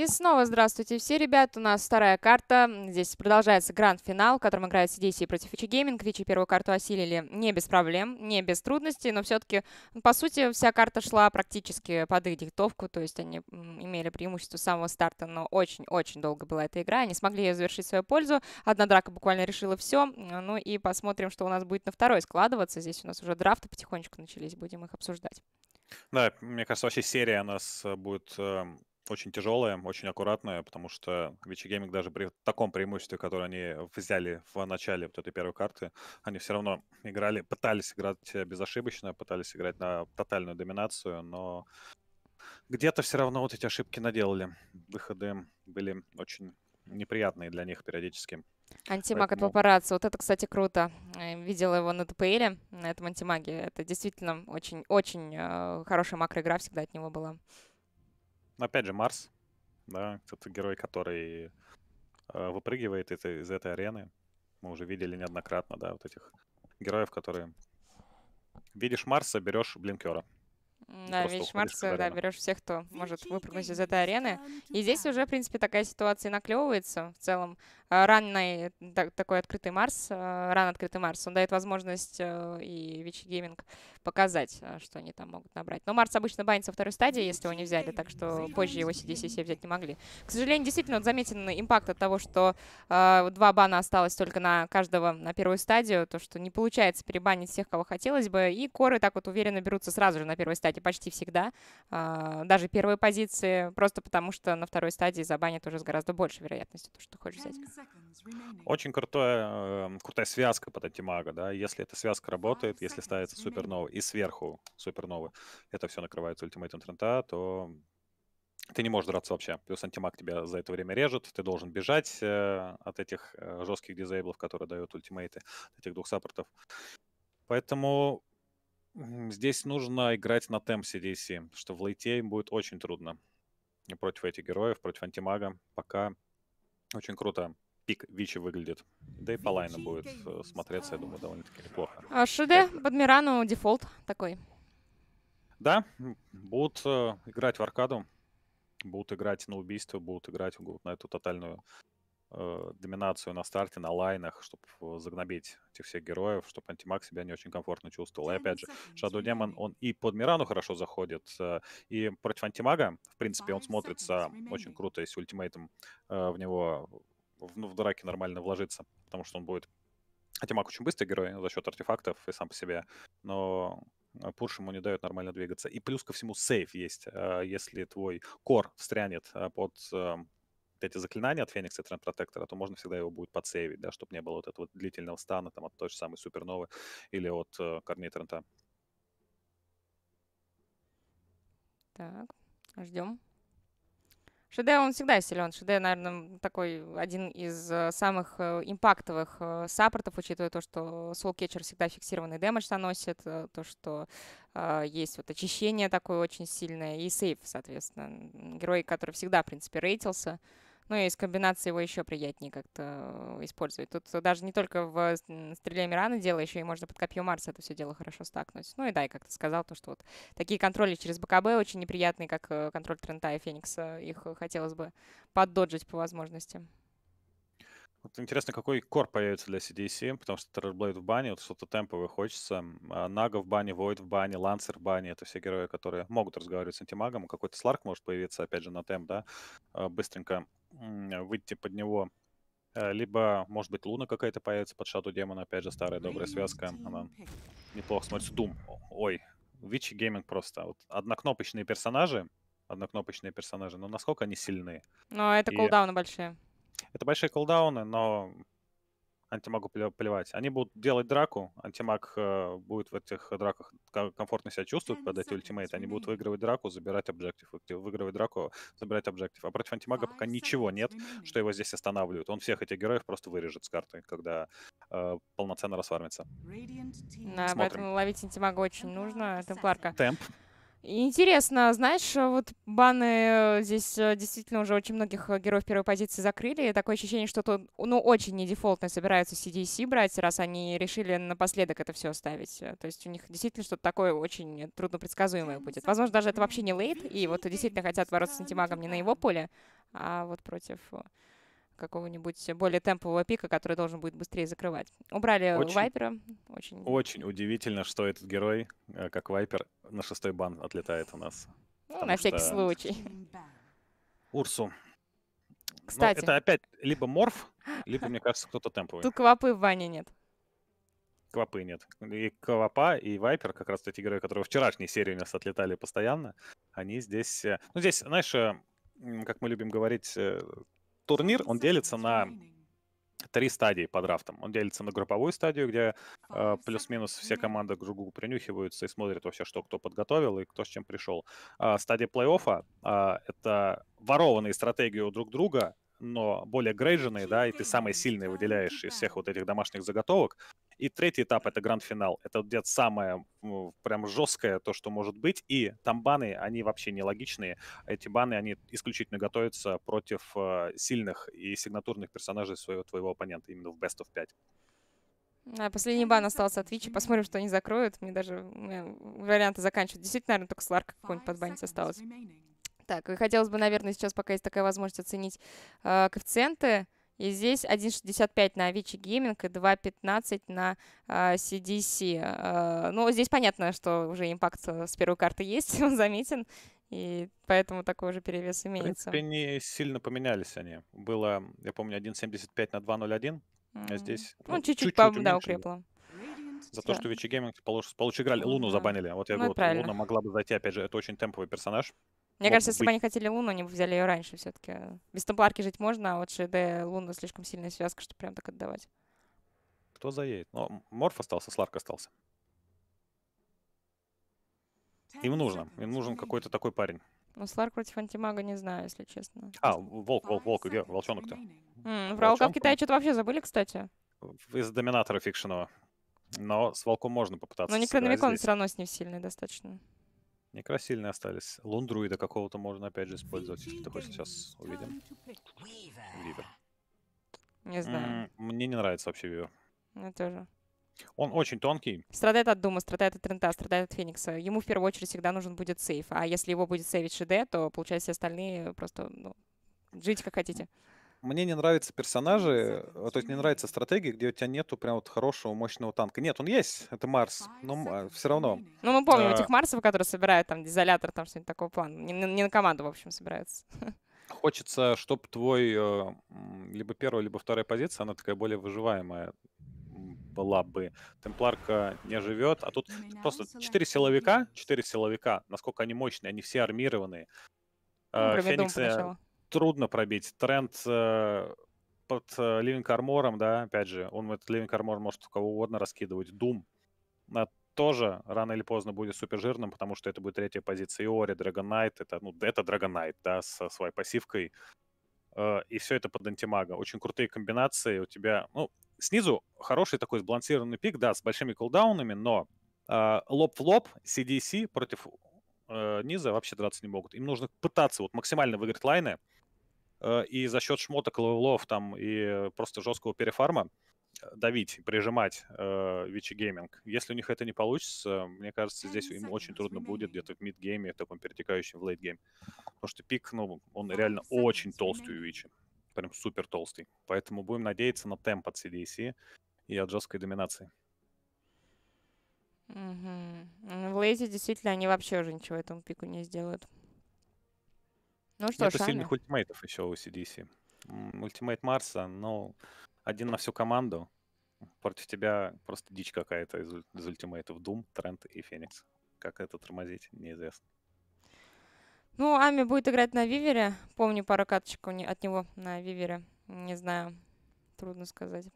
И снова здравствуйте все, ребят. У нас вторая карта. Здесь продолжается гранд-финал, в котором играют CDEC против Vici Gaming. Vici первую карту осилили не без проблем, не без трудностей, но все-таки, по сути, вся карта шла практически под их диктовку. То есть они имели преимущество с самого старта, но очень-очень долго была эта игра. Они смогли ее завершить в свою пользу. Одна драка буквально решила все. Ну и посмотрим, что у нас будет на второй складываться. Здесь у нас уже драфты потихонечку начались, будем их обсуждать. Да, мне кажется, вообще серия у нас будет очень тяжелая, очень аккуратная, потому что Vici Gaming даже при таком преимуществе, которое они взяли в начале вот этой первой карты, они все равно играли, пытались играть безошибочно, пытались играть на тотальную доминацию, но где-то все равно вот эти ошибки наделали. Выходы были очень неприятные для них периодически. Антимаг от Папарази. Вот это, кстати, круто. Видела его на ТПЛе, на этом антимаге. Это действительно очень-очень хорошая макроигра всегда от него была. Опять же, Марс. Да, это герой, который выпрыгивает из этой арены. Мы уже видели неоднократно, да, вот этих героев, которые... Видишь Марса, берешь блинкера. Да, видишь Марса, да, берешь всех, кто может выпрыгнуть из этой арены. И здесь уже, в принципе, такая ситуация наклевывается. В целом, ранний такой открытый Марс, он дает возможность и Vici Gaming показать, что они там могут набрать. Но Марс обычно банится во второй стадии, если его не взяли, так что позже его CDEC взять не могли. К сожалению, действительно, вот заметен импакт от того, что 2 бана осталось только на каждого на первую стадию, то, что не получается перебанить всех, кого хотелось бы, и коры так вот уверенно берутся сразу же на первой стадии. Почти всегда, даже первые позиции, просто потому что на второй стадии забанят уже с гораздо большей вероятностью то, что ты хочешь взять. Очень крутая связка под антимага, да, если эта связка работает, если ставится суперновый и сверху суперновый, это все накрывается ультимейтом Трента, то ты не можешь драться вообще. Плюс антимаг тебя за это время режет, ты должен бежать от этих жестких дизейблов, которые дают ультимейты, этих двух саппортов. Поэтому... Здесь нужно играть на темп CDEC, что в лейте им будет очень трудно. И против этих героев, против антимага. Пока очень круто пик Vici выглядит. Да и по лайну будет смотреться, я думаю, довольно-таки неплохо. А ШД под Мирану дефолт такой. Да, будут играть в аркаду, будут играть на убийство, будут играть на эту тотальную доминацию на старте, на лайнах, чтобы загнобить этих всех героев, чтобы антимаг себя не очень комфортно чувствовал. И опять же, Shadow Demon, он и под Мирану хорошо заходит, и против антимага, в принципе, он смотрится очень круто, если ультимейтом в него в драке нормально вложиться, потому что он будет... Антимаг очень быстрый герой за счет артефактов и сам по себе, но... Пуш ему не дает нормально двигаться. И плюс ко всему сейф есть. Если твой кор встрянет под... эти заклинания от Феникса и Тренд Протектора, то можно всегда его будет подсейвить, да, чтобы не было вот этого длительного стана там, от той же самой Суперновы или от корней Трента. Так, ждем. ШД, он всегда силен. ШД, наверное, такой один из самых импактовых саппортов, учитывая то, что Soul Catcher всегда фиксированный дэмэдж наносит, то, что есть вот очищение такое очень сильное и сейф, соответственно. Герой, который всегда, в принципе, рейтился. Ну и из комбинации его еще приятнее как-то использовать. Тут даже не только в стреле Мирана дело, еще и можно под копье Марса это все дело хорошо стакнуть. Ну и да, и как ты сказал, то, что вот такие контроли через БКБ очень неприятные, как контроль Трента и Феникса. Их хотелось бы поддоджить по возможности. Вот интересно, какой кор появится для CDEC, потому что Террорблейд в бане, вот что-то темповое хочется. Нага в бане, Войд в бане, Лансер в бане. Это все герои, которые могут разговаривать с антимагом. Какой-то Сларк может появиться, опять же, на темп, да, быстренько выйти под него. Либо, может быть, Луна какая-то появится под Shadow Demon, опять же, старая добрая связка. Она неплохо смотрится. Doom. Ой, Vici Gaming просто. Вот однокнопочные персонажи, но насколько они сильны. Но это колдауны большие. Это большие колдауны, но антимагу плевать. Они будут делать драку, антимаг будет в этих драках комфортно себя чувствовать под эти ультимейты. Они будут выигрывать драку, забирать объектив, А против антимага пока ничего нет, что его здесь останавливают. Он всех этих героев просто вырежет с карты, когда полноценно расфармится. Да, поэтому ловить антимага очень нужно. Это пларка. Темп. Интересно, знаешь, вот баны здесь действительно уже очень многих героев первой позиции закрыли. Такое ощущение, что тут, ну, очень недефолтно собираются CDEC брать, раз они решили напоследок это все оставить. То есть у них действительно что-то такое очень труднопредсказуемое будет. Возможно, даже это вообще не лейт, и вот действительно хотят бороться с антимагом не на его поле, а вот против какого-нибудь более темпового пика, который должен будет быстрее закрывать. Убрали Вайпера. Очень удивительно, что этот герой, как Вайпер, на 6-й бан отлетает у нас. Ну, на всякий случай. Урсу. Кстати. Но это опять либо морф, либо, мне кажется, кто-то темповый. Тут квапы в бане нет. Квапы нет. И Квапа, и Вайпер, как раз эти герои, которые в вчерашней серии у нас отлетали постоянно, они здесь... Ну, здесь, знаешь, как мы любим говорить, турнир, он делится на 3 стадии по драфтам. Он делится на групповую стадию, где плюс-минус все команды к другу принюхиваются и смотрят вообще, что кто подготовил и кто с чем пришел. Стадия плей-оффа — это ворованные стратегии у друг друга, но более грейдженные, да, и ты самые сильные выделяешь из всех вот этих домашних заготовок. И третий этап — это гранд-финал. Это где-то самое прям жесткое то, что может быть. И там баны, они вообще нелогичные. Эти баны, они исключительно готовятся против сильных и сигнатурных персонажей твоего оппонента, именно в Best of 5. Последний бан остался от Вичи. Посмотрим, что они закроют. Мне даже варианты заканчивают. Действительно, наверное, только Сларка какой-нибудь подбанить осталось. Так, и хотелось бы, наверное, сейчас, пока есть такая возможность, оценить коэффициенты. И здесь 1.65 на Vici Gaming и 2.15 на CDC. Ну, здесь понятно, что уже импакт с первой карты есть, он заметен, и поэтому такой уже перевес имеется. В принципе, не сильно поменялись они. Было, я помню, 1.75 на 2.01, а здесь... Ну, чуть-чуть, да, укрепло. За то, что Vici Gaming получше играли. Луну забанили. Вот я говорю, вот Луна могла бы зайти, опять же, это очень темповый персонаж. Мне кажется, если бы они хотели Луну, они бы взяли ее раньше все-таки. Без темпларки жить можно, а вот ШД Луна слишком сильная связка, чтобы прям так отдавать. Кто заедет? Ну, Морф остался, Сларк остался. Им нужен какой-то такой парень. Ну, Сларк против антимага не знаю, если честно. А, волк, где? Волчонок-то. Про волка в Китае что-то вообще забыли, кстати. Из доминатора фикшенного. Но с волком можно попытаться. Но Некрономикон все равно с ним сильный достаточно. Некрасильные остались. Лундруида какого-то можно опять же использовать, если ты хочешь, сейчас увидим. Вивер. Не знаю. Мне не нравится вообще Вивер. Мне тоже. Он очень тонкий. Страдает от Дума, страдает от Трента, страдает от Феникса. Ему в первую очередь всегда нужен будет сейф. А если его будет сейвить ШД, то, получается, все остальные просто, ну, жить как хотите. Мне не нравятся персонажи, то есть не нравятся стратегии, где у тебя нету прям вот хорошего, мощного танка. Нет, он есть, это Марс, но все равно. Ну, мы помним этих Марсов, которые собирают там дизолятор, там что-нибудь такого плана. Не на команду, в общем, собираются. Хочется, чтобы твой либо первая, либо вторая позиция, она такая более выживаемая была бы. Темпларка не живет, а тут просто 4 силовика, насколько они мощные, они все армированные. Фениксы... Трудно пробить. Тренд под Living Armor'ом, да, опять же, он этот Living Armor может кого угодно раскидывать. Doom тоже рано или поздно будет супержирным, потому что это будет третья позиция. И Ори, Dragon Knight, это Dragon Knight, да, со своей пассивкой. И все это под антимага. Очень крутые комбинации у тебя. Ну, снизу хороший такой сбалансированный пик, да, с большими кулдаунами, но лоб в лоб CDC против низа вообще драться не могут. Им нужно пытаться вот максимально выиграть лайны, и за счет шмоток, левелов там и просто жесткого перефарма давить, прижимать Vici Gaming. Если у них это не получится, мне кажется, здесь им очень трудно будет где-то в мид-гейме, в таком перетекающем в лейт-гейм. Потому что пик, ну, он реально очень толстый у Vici. Прям супер толстый. Поэтому будем надеяться на темп от CDC и от жесткой доминации. В лейте действительно они вообще уже ничего этому пику не сделают. Ну что ж, это сильных ультимейтов еще у CDC. Ультимейт Марса, но один на всю команду. Против тебя просто дичь какая-то из ультимейтов. Doom, Trent и Феникс. Как это тормозить, неизвестно. Ну, Ами будет играть на Вивере. Помню пару каточек от него на Вивере. Не знаю, трудно сказать.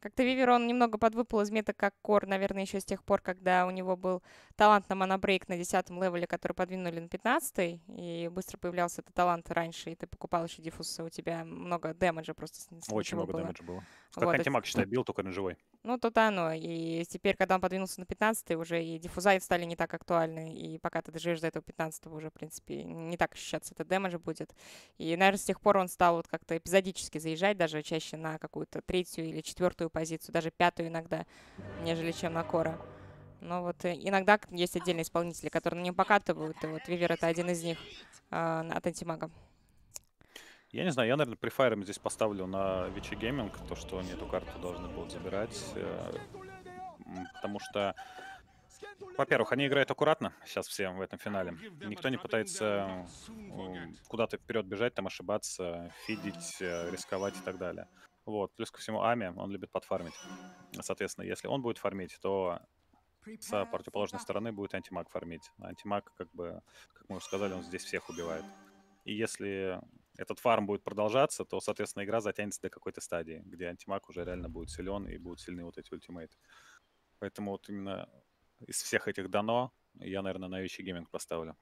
Как-то Вивер, он немного подвыпал из мета как кор, наверное, еще с тех пор, когда у него был талант на монобрейк на 10-м левеле, который подвинули на 15-й, и быстро появлялся этот талант раньше, и ты покупал еще диффуз, у тебя много дэмэджа просто. Очень много дэмэджа было. Как вот, антимаг, считай, бил, только на живой. Ну, то-то оно. И теперь, когда он подвинулся на 15-й, уже и диффузы стали не так актуальны, и пока ты доживешь до этого 15-го, уже, в принципе, не так ощущаться это дэмэджа будет. И, наверное, с тех пор он стал вот как-то эпизодически заезжать, даже чаще на какую-то 3-ю или 4-ю позицию, даже 5-ю иногда, нежели чем на кора. Но вот иногда есть отдельные исполнители, которые на нем покатывают, и вот Вивер — это один из них от антимага. Я не знаю, я, наверное, префайром здесь поставлю на Vici Gaming, то, что они эту карту должны будут забирать. Потому что, во-первых, они играют аккуратно сейчас все в этом финале. Никто не пытается куда-то вперед бежать, там ошибаться, фидить, рисковать и так далее. Вот. Плюс ко всему Аме, он любит подфармить. Соответственно, если он будет фармить, то с противоположной стороны будет антимаг фармить. Антимаг, как мы уже сказали, он здесь всех убивает. И если этот фарм будет продолжаться, то, соответственно, игра затянется до какой-то стадии, где антимаг уже реально будет силен и будут сильны вот эти ультимейты. Поэтому вот именно из всех этих дано я, наверное, на Vici Gaming поставлю.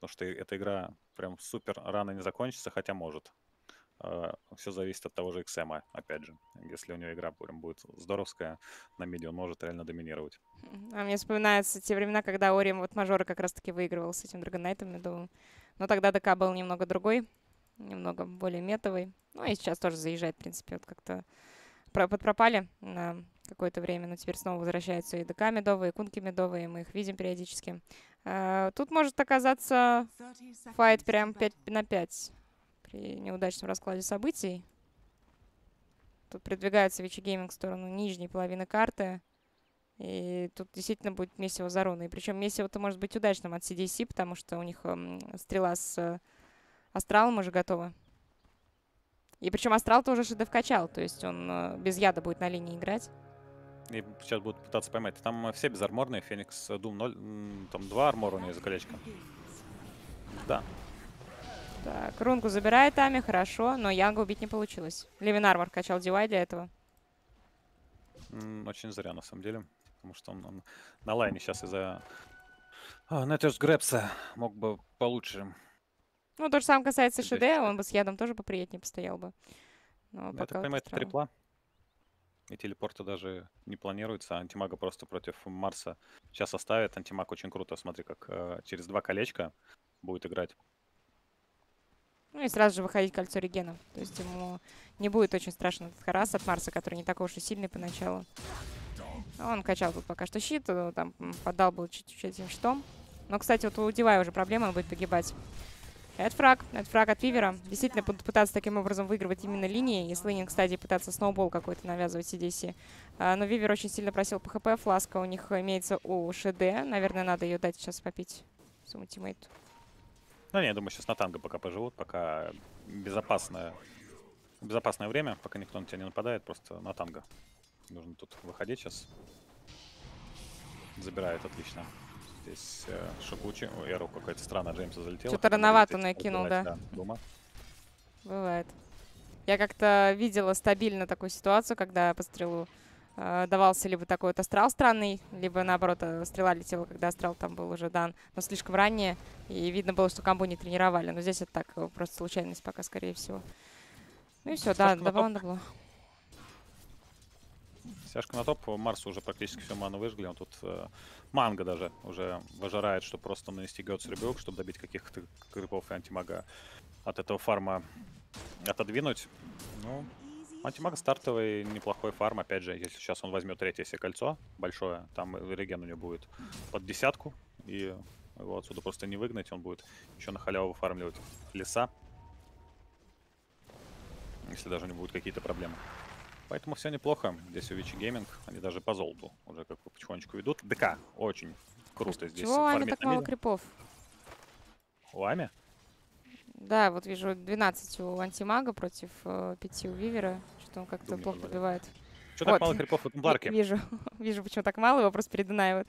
Потому что эта игра прям супер рано не закончится, хотя может. Все зависит от того же Xm, опять же. Если у него игра прям будет здоровская на миде, он может реально доминировать. А мне вспоминаются те времена, когда Ори вот мажора как раз-таки выигрывал с этим Драгонайтом медовым. Но тогда ДК был немного другой, немного более метовый. Ну и сейчас тоже заезжает, в принципе, вот как-то подпропали на какое-то время, но теперь снова возвращаются и ДК медовые, и кунки медовые, мы их видим периодически. Тут может оказаться файт прям 5 на 5. При неудачном раскладе событий. Тут продвигается Vici Gaming в сторону нижней половины карты. И тут действительно будет месиво за руны. Причем месиво-то может быть удачным от CDEC, потому что у них стрела с астралом уже готова. И причем астрал-то уже шедев качал, то есть он без яда будет на линии играть. И сейчас будут пытаться поймать. Там все безарморные. Феникс, Дум 0, там 2 армора у нее за колечко. Да. Так, рунку забирает Ами, хорошо, но Янга убить не получилось. Левин Армор качал DY для этого. Очень зря, на самом деле. Потому что он на лайне сейчас из-за Неттерс Грэпса мог бы получше. Ну, то же самое касается ШД, он бы с ядом тоже поприятнее постоял бы. Но пока это поймает трипла. И телепорта даже не планируется. Антимага просто против Марса сейчас оставит. Антимаг очень круто, смотри, как через 2 колечка будет играть. Ну и сразу же выходить кольцо регена. То есть ему не будет очень страшен этот харас от Марса, который не такой уж и сильный поначалу. Он качал тут пока что щит, там поддал был чуть-чуть этим щитом. Но, кстати, вот у Дивая уже проблема, он будет погибать. Это фраг от Вивера. Действительно будут пытаться таким образом выигрывать именно линии. Если лининг стадии пытаться сноубол какой-то навязывать CDC. Но Вивер очень сильно просил по хп. Фласка у них имеется у ШД. Наверное, надо ее дать сейчас попить своему тиммейту. Ну, не, я думаю, сейчас на танго пока поживут, пока безопасное время, пока никто на тебя не нападает, просто на танго. Нужно тут выходить сейчас. Забирает, отлично. Здесь Шипучи. Эру какая-то странная, Джеймса залетела. Что-то рановато накинул, да. Дума. Бывает. Я как-то видела стабильно такую ситуацию, когда по стрелу давался либо такой вот астрал странный, либо наоборот стрела летела, когда астрал там был уже дан, но слишком ранее, и видно было, что комбу не тренировали. Но здесь это так, просто случайность пока, скорее всего. Ну и все, да, добавлено было. Сяшка на топ, Марсу уже практически все ману выжгли, он тут манго даже уже выжирает, чтобы просто нанести гёд с ребёк, чтобы добить каких-то крипов и антимага от этого фарма отодвинуть. Ну... Антимаг стартовый, неплохой фарм, опять же, если сейчас он возьмет третье себе кольцо, большое, там реген у него будет под 10, и его отсюда просто не выгнать, он будет еще на халяву выфармливать леса, если даже у него будут какие-то проблемы. Поэтому все неплохо, здесь у Vici Gaming, они даже по золоту уже как бы потихонечку ведут. ДК очень круто здесь. Чего у Ами так мало крипов? У Ами? Да, вот вижу 12 у антимага против 5 у Вивера. Что-то он как-то плохо добивает. Что вот. Так мало крипов в Бларке? Вижу, почему так мало, его просто передунают.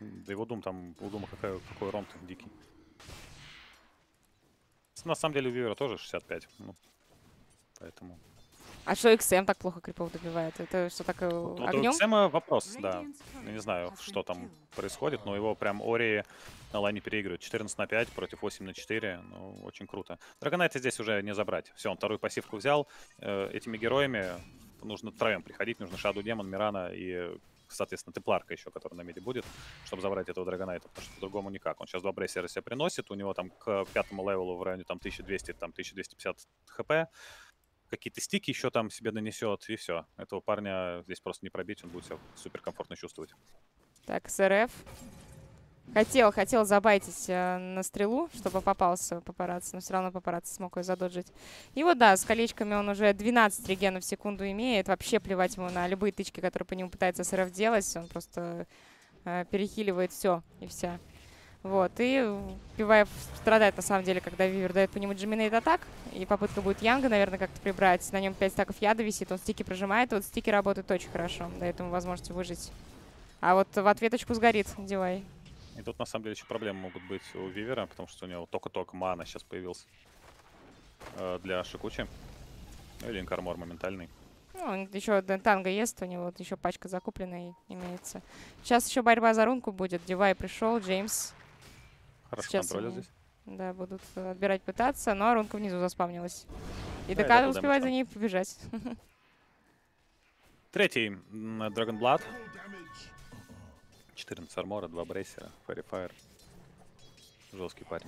Да его Дум там, у Дума какой ронд дикий. На самом деле у Вивера тоже 65. Ну, поэтому... А что XM так плохо крипов добивает? Это что, так огнем? У XM вопрос, да. Я не знаю, что там происходит, но его прям Ори на лайне переигрывает. 14 на 5 против 8 на 4. Ну, очень круто. Драгонайта здесь уже не забрать. Все, он вторую пассивку взял. Этими героями нужно троем приходить. Нужно Шаду Демон, Мирана и, соответственно, Тепларка еще, которая на миде будет, чтобы забрать этого Драгонайта, потому что по-другому никак. Он сейчас 2 брейсера себе приносит. У него там к 5-му левелу в районе там 1200, там 1250 хп. Какие-то стики еще там себе нанесет, и все. Этого парня здесь просто не пробить, он будет себя суперкомфортно чувствовать. Так, Srf. Хотел забайтить на стрелу, чтобы попался папарацци, но все равно папарацци смог ее задоджить. И вот, да, с колечками он уже 12 регенов в секунду имеет. Вообще плевать ему на любые тычки, которые по нему пытается СРФ делать. Он просто перехиливает все и вся. Вот, и Пиваев страдает, на самом деле, когда Вивер дает по нему джиминейт атак. И попытка будет Янга, наверное, как-то прибрать. На нем 5 стаков яда висит, он стики прожимает. И вот стики работают очень хорошо, дает ему возможность выжить. А вот в ответочку сгорит Дивай. И тут, на самом деле, еще проблемы могут быть у Вивера, потому что у него только-только мана сейчас появился для Шикучи. Или инкармор моментальный. Ну, еще танго есть, у него вот еще пачка закупленная имеется. Сейчас еще борьба за рунку будет. Дивай пришел, Джеймс. Хорошо контроля здесь. Да, будут отбирать, пытаться, но рунка внизу заспавнилась. И да, ДК успевает за ней побежать. Третий Dragonblood. 14 армора, 2 брейсера, Фэрифайр. Жесткий парень.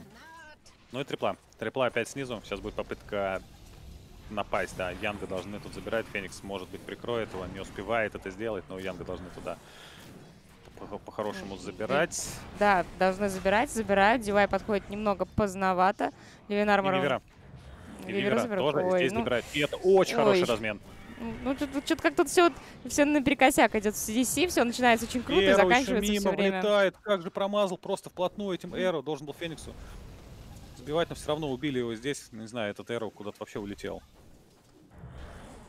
Ну и трипла. Трипла опять снизу. Сейчас будет попытка напасть. Да, Янга должны тут забирать. Феникс, может быть, прикроет его. Не успевает это сделать, но Янга должны туда по-хорошему забирать. Да, должны забирать, забирают. Дивай подходит немного поздновато. Левин армора. Вивера тоже. Ой, здесь забирает. И это очень хороший размен. Ну, что-то как тут все наперекосяк идет в CDC, все начинается очень круто, Эру и заканчивается мимо, все время. Влетает. Как же промазал просто вплотную этим Эру, должен был Фениксу сбивать, но все равно убили его здесь. Не знаю, этот Эру куда-то вообще улетел.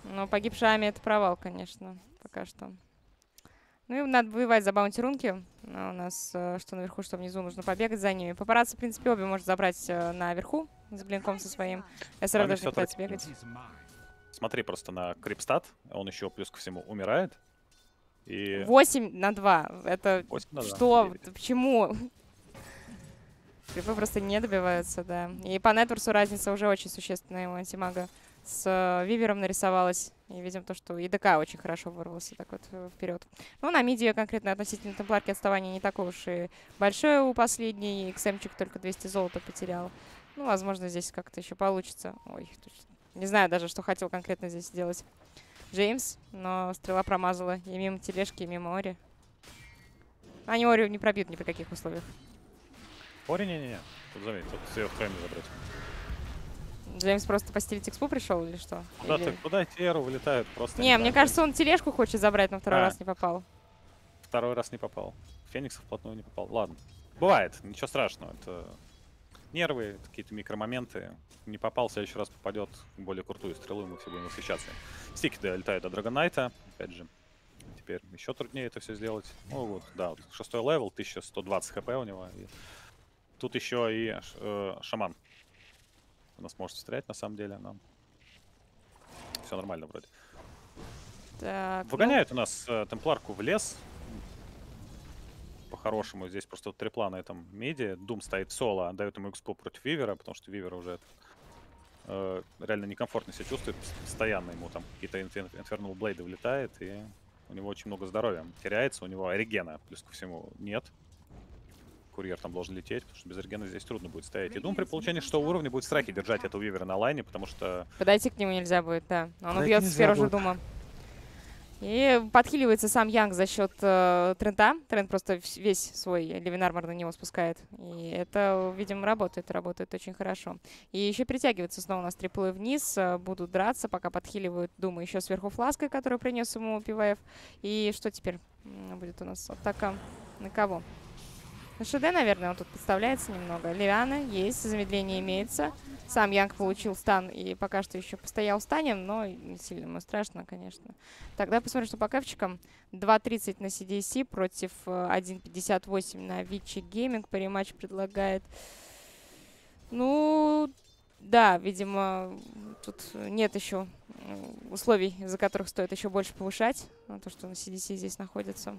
Ну, погибший Ами — это провал, конечно, пока что. Ну и надо воевать за баунти рунки. А у нас что наверху, что внизу, нужно побегать за ними. Папарацци, в принципе, обе может забрать наверху с блинком со своим. СРФ даже не пытается бегать. Смотри просто на крипстат, он еще плюс ко всему умирает. И 8 на 2. Это 8 на 2. Что? 9. Почему? Крипы просто не добиваются, да. И по нетворсу разница уже очень существенная у антимага. С Вивером нарисовалась. И видим то, что и ДК очень хорошо вырвался так вот вперед. Ну, на миде конкретно относительно темпларки отставание не такое уж и большое у последней. Xm-чик только 200 золота потерял. Ну, возможно, здесь как-то еще получится. Ой, точно. Не знаю даже, что хотел конкретно здесь сделать Джеймс, но стрела промазала и мимо тележки, и мимо Ори. Они Ори не пробьют ни при каких условиях. Ори не-не-не. Тут заметь, тут все в хайме забрать. Джеймс просто постелить экспу пришел или что? Куда эти Эру вылетают просто? Не, мне кажется, он тележку хочет забрать, но второй раз не попал. Второй раз не попал. Феникс вплотную не попал. Ладно. Бывает, ничего страшного. Это нервы, какие-то микромоменты. Не попал, в следующий раз попадет более крутую стрелу, и мы все будем восхищаться. Стики долетают до Драгонайта. Опять же, теперь еще труднее это все сделать. Ну вот, да, вот, 6-й левел, 1120 хп у него. И тут еще и шаман. Она сможет стрелять, на самом деле. Но все нормально вроде. Так, выгоняют у нас темпларку в лес. По-хорошему, здесь просто трипла на этом миде. Дум стоит соло, дает ему экспо против Вивера, потому что Вивер уже реально некомфортно себя чувствует. Постоянно ему там какие-то Infernal Blade влетает, и у него очень много здоровья теряется. У него регена плюс ко всему нет. Курьер там должен лететь, потому что без регена здесь трудно будет стоять. И Дум при получении 6 уровня будет в страхе держать этого Вивера на лайне, потому что подойти к нему нельзя будет, да. Он убьет сферу же Дума. И подхиливается сам Янг за счет Трента. Трент просто весь свой Левин Армор на него спускает. И это, видимо, работает. Работает очень хорошо. И еще притягиваются снова у нас триплы вниз. Будут драться, пока подхиливают, думаю, еще сверху флаской, которую принес ему Пиваев. И что теперь будет у нас? Атака на кого? На ШД, наверное, он тут подставляется немного. Лиана есть, замедление имеется. Сам Янг получил стан и пока что еще постоял в стане, но не сильно ему страшно, конечно. Так, давай посмотрим, что по кэпчикам. 2.30 на CDC против 1.58 на Vici Gaming. Париматч предлагает. Ну, да, видимо, тут нет еще условий, за которых стоит еще больше повышать. То, что на CDC здесь находится.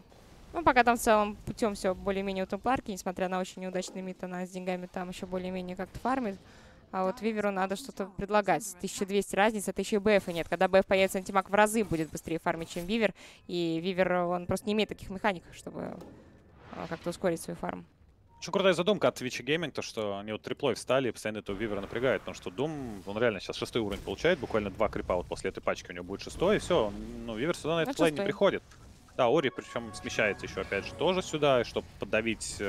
Ну, пока там в целом путем все более-менее у темпларки, несмотря на очень неудачный мид, она с деньгами там еще более-менее как-то фармит. А вот Виверу надо что-то предлагать. 1200 разница, 1000 БФ и нет. Когда БФ появится, антимаг в разы будет быстрее фармить, чем Вивер. И Вивер, он просто не имеет таких механик, чтобы как-то ускорить свой фарм. Очень крутая задумка от Vici Gaming, то что они вот триплой встали и постоянно этого Вивера напрягают, потому что Doom, он реально сейчас 6-й уровень получает, буквально 2 крипа вот после этой пачки у него будет 6-й, и все, ну, Вивер сюда на этот лайн не приходит. Да, Ори причем смещается еще, опять же, тоже сюда, чтобы поддавить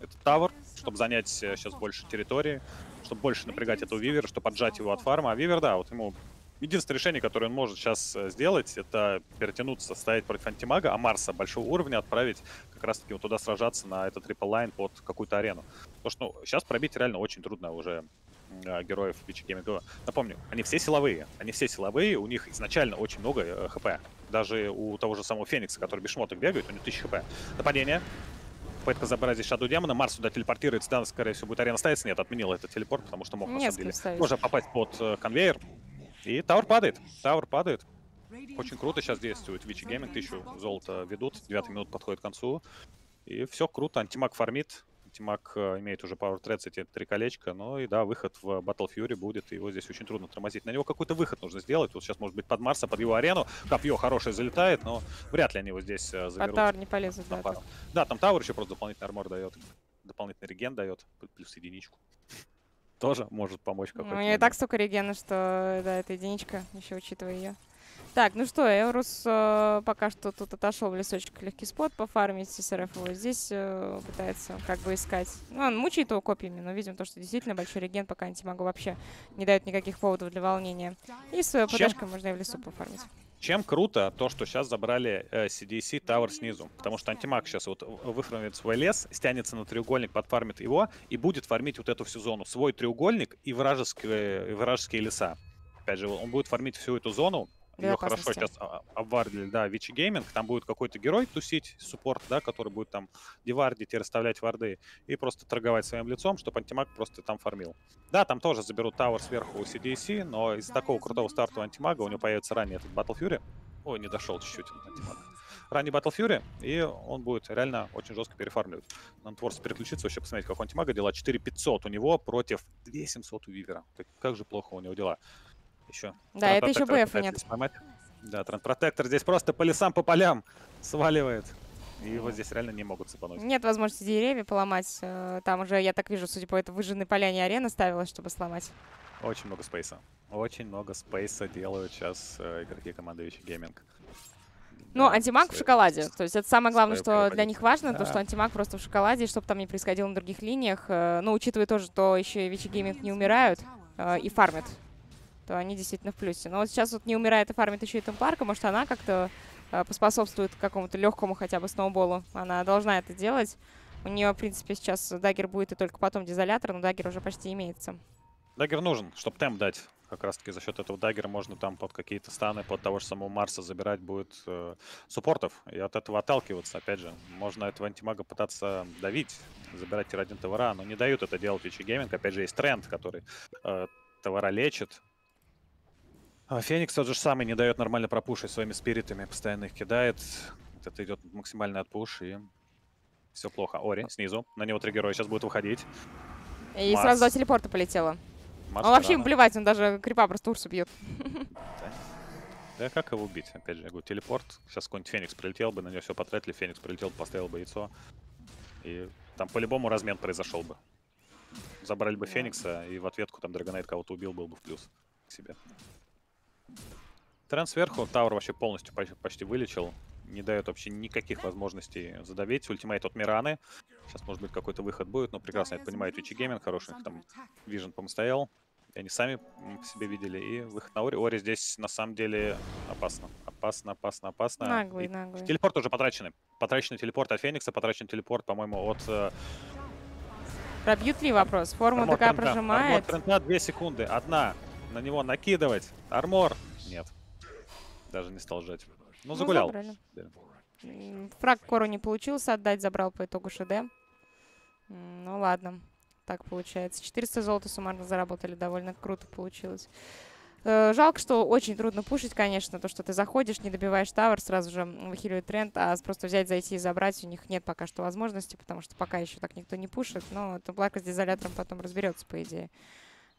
этот тавр, чтобы занять сейчас больше территории, чтобы больше напрягать этого вивера, чтобы отжать его от фарма. А вивер, да, вот ему... Единственное решение, которое он может сейчас сделать, это перетянуться, стоять против антимага, а Марса большого уровня отправить как раз-таки вот туда сражаться на этот трипл-лайн под какую-то арену. Потому что ну, сейчас пробить реально очень трудно уже героев Vici Gaming. Напомню, они все силовые, у них изначально очень много хп. Даже у того же самого Феникса, который без шмоток бегает, у него 1000 хп. Нападение. Попытка забрать здесь Шаду Демона. Марс сюда телепортируется, да, скорее всего, будет арена ставиться. Нет, отменила этот телепорт, потому что мог на самом деле тоже попасть под конвейер. И Тауэр падает. Очень круто сейчас действует Vici Gaming. 1000 золота ведут. 9 минут подходит к концу. И все круто. Антимаг фармит. Антимаг имеет уже Power Threads, эти 3 колечка. Но и да, выход в Battle Fury будет. Его здесь очень трудно тормозить. На него какой-то выход нужно сделать. Вот сейчас может быть под Марса, под его арену. Копье хорошее залетает, но вряд ли они его здесь заберут. А Тауэр не полезет. Да, там Тауэр еще просто дополнительный армор дает. Дополнительный реген дает. Плюс единичку. Тоже может помочь какой-то. У меня и так столько регена, что да, это единичка, еще учитывая ее. Так, ну что, Eurus пока что тут отошел в лесочек, легкий спот пофармить. Срф его здесь пытается как бы искать. Ну, он мучает его копьями, но видим то, что действительно большой реген пока антимагу вообще не дает никаких поводов для волнения. И свою подашку можно и в лесу пофармить. Чем круто то, что сейчас забрали CDEC Tower снизу. Потому что антимаг сейчас вот выфармит свой лес, стянется на треугольник, подфармит его и будет фармить вот эту всю зону. Свой треугольник и вражеские леса. Опять же, он будет фармить всю эту зону. Ее хорошо сейчас обвардили, да, Vici Gaming. Там будет какой-то герой тусить, суппорт, да, который будет там девардить и расставлять варды. И просто торговать своим лицом, чтобы антимаг просто там фармил. Да, там тоже заберут Тауэр сверху у CDEC, но из-за такого крутого старта антимага у него появится ранее этот Battle Fury. Ой, не дошел чуть-чуть антимаг. Ранний Battle Fury, и он будет реально очень жестко перефармливать. Нам творится переключиться, вообще посмотреть, как у антимага дела. 4500 у него против 2700 у Вивера. Так как же плохо у него дела. Еще. Да, это еще БФ нет. Да, Трендпротектор здесь просто по лесам, по полям сваливает. И его здесь реально не могут цепануть. Нет возможности деревья поломать. Там уже, я так вижу, судя по этой выжженной поляне арена ставилась, чтобы сломать. Очень много спейса. Очень много спейса делают сейчас игроки команды Vici Gaming. Ну, антимаг в шоколаде. То есть это самое главное, что для них важно, то, что антимаг просто в шоколаде, и чтобы там не происходило на других линиях. Но учитывая тоже, что еще и Vici Gaming не умирают и фармят, то они действительно в плюсе. Но вот сейчас вот не умирает и фармит еще и темпларка. Может, она как-то поспособствует какому-то легкому хотя бы сноуболу. Она должна это делать. У нее, в принципе, сейчас даггер будет и только потом дезолятор, но даггер уже почти имеется. Даггер нужен, чтобы темп дать. Как раз-таки за счет этого даггера можно там под какие-то станы, под того же самого Марса забирать будет суппортов. И от этого отталкиваться, опять же. Можно этого антимага пытаться давить, забирать тир-1 ТВРа, но не дают это делать Vici Gaming. Опять же, есть тренд, который ТВРа лечит. Феникс тот же самый не дает нормально пропушить своими спиритами, постоянно их кидает. Это идет максимальный отпуш, и все плохо. Ори снизу, на него 3 героя сейчас будет выходить. И Марс сразу до телепорта полетела. Марс он вообще им плевать, он даже крипа просто урсу бьет. Да как его убить? Опять же, я говорю, телепорт. Сейчас какой-нибудь Феникс прилетел бы, на него все потратили. Феникс прилетел, поставил бы яйцо. И там по-любому размен произошел бы. Забрали бы Феникса, и в ответку там Драгонайт кого-то убил, был бы в плюс к себе. Тренд сверху, Тауэр вообще полностью почти вылечил. Не дает вообще никаких возможностей задавить. Ультимейт от Мираны. Сейчас, может быть, какой-то выход будет, но прекрасно это понимает Vici Gaming. Хороший там вижен помстоял. И они сами по себе видели. И выход на Ори. Ори здесь, на самом деле, опасно. Опасно. Наглый. Телепорт уже потрачены. Потраченный телепорт от Феникса, потрачен телепорт, по-моему, от... Пробьют ли вопрос? Форму армор такая тренда прожимает. Армор тренда 2 секунды. Одна. На него накидывать. Армор. Нет. Даже не стал жать. Ну, загулял. Да. Фраг Кору не получился отдать, забрал по итогу ШД. Ну, ладно. Так получается. 400 золота суммарно заработали. Довольно круто получилось. Жалко, что очень трудно пушить, конечно. То, что ты заходишь, не добиваешь тавер, сразу же выхиливает тренд. А просто взять, зайти и забрать у них нет пока что возможности, потому что пока еще так никто не пушит. Но Темпларка с дезолятором потом разберется, по идее.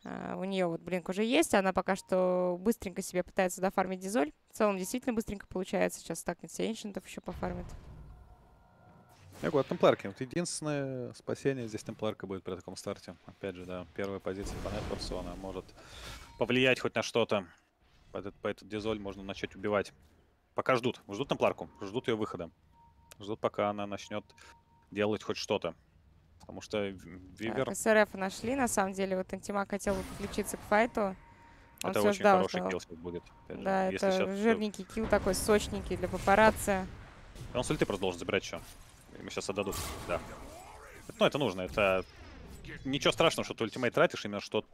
У нее вот блинк уже есть, она пока что быстренько себе пытается дофармить дизоль. В целом действительно быстренько получается. Сейчас стакнет все энчентов, еще пофармит. Я говорю, от темпларки. Вот единственное спасение здесь темпларка будет при таком старте. Опять же, да, первая позиция по нетворсу, она может повлиять хоть на что-то. По этот дизоль можно начать убивать. Пока ждут. Ждут темпларку, ждут ее выхода. Ждут, пока она начнет делать хоть что-то. Потому что Вивер... Так, СРФ нашли, на самом деле. Вот Антимаг хотел подключиться к файту. Он это очень ждал, хороший килл сейчас будет. Да, если это сейчас... жирненький килл такой, сочненький для папарацци. Он с ульты просто должен забирать еще. Ему сейчас отдадут, да. Ну, это нужно, это... Ничего страшного, что ты ультимейт тратишь, именно что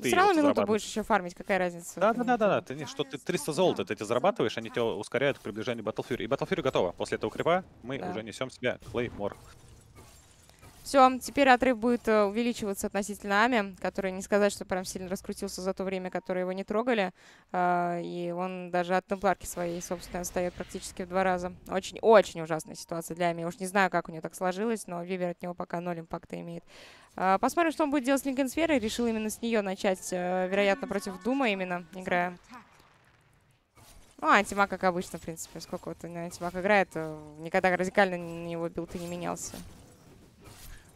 ты... Все равно минуту будешь еще фармить, какая разница? Да-да-да, ты что ты 300 золота ты зарабатываешь, они тебя ускоряют к приближению Battle Fury. И Battle Fury готова. После этого крипа мы уже несем себя Клеймор. Все, теперь отрыв будет увеличиваться относительно Ами, который не сказать, что прям сильно раскрутился за то время, которое его не трогали. И он даже от темпларки своей, собственно, отстает практически в 2 раза. Очень-очень ужасная ситуация для Ами. Я уж не знаю, как у нее так сложилось, но Вивер от него пока 0 импакта имеет. Посмотрим, что он будет делать с Линкенсферой. Решил именно с нее начать, вероятно, против Дума именно, играя. Ну, Антимаг, как обычно, в принципе. Сколько вот Антимаг играет, никогда радикально его билд и не менялся.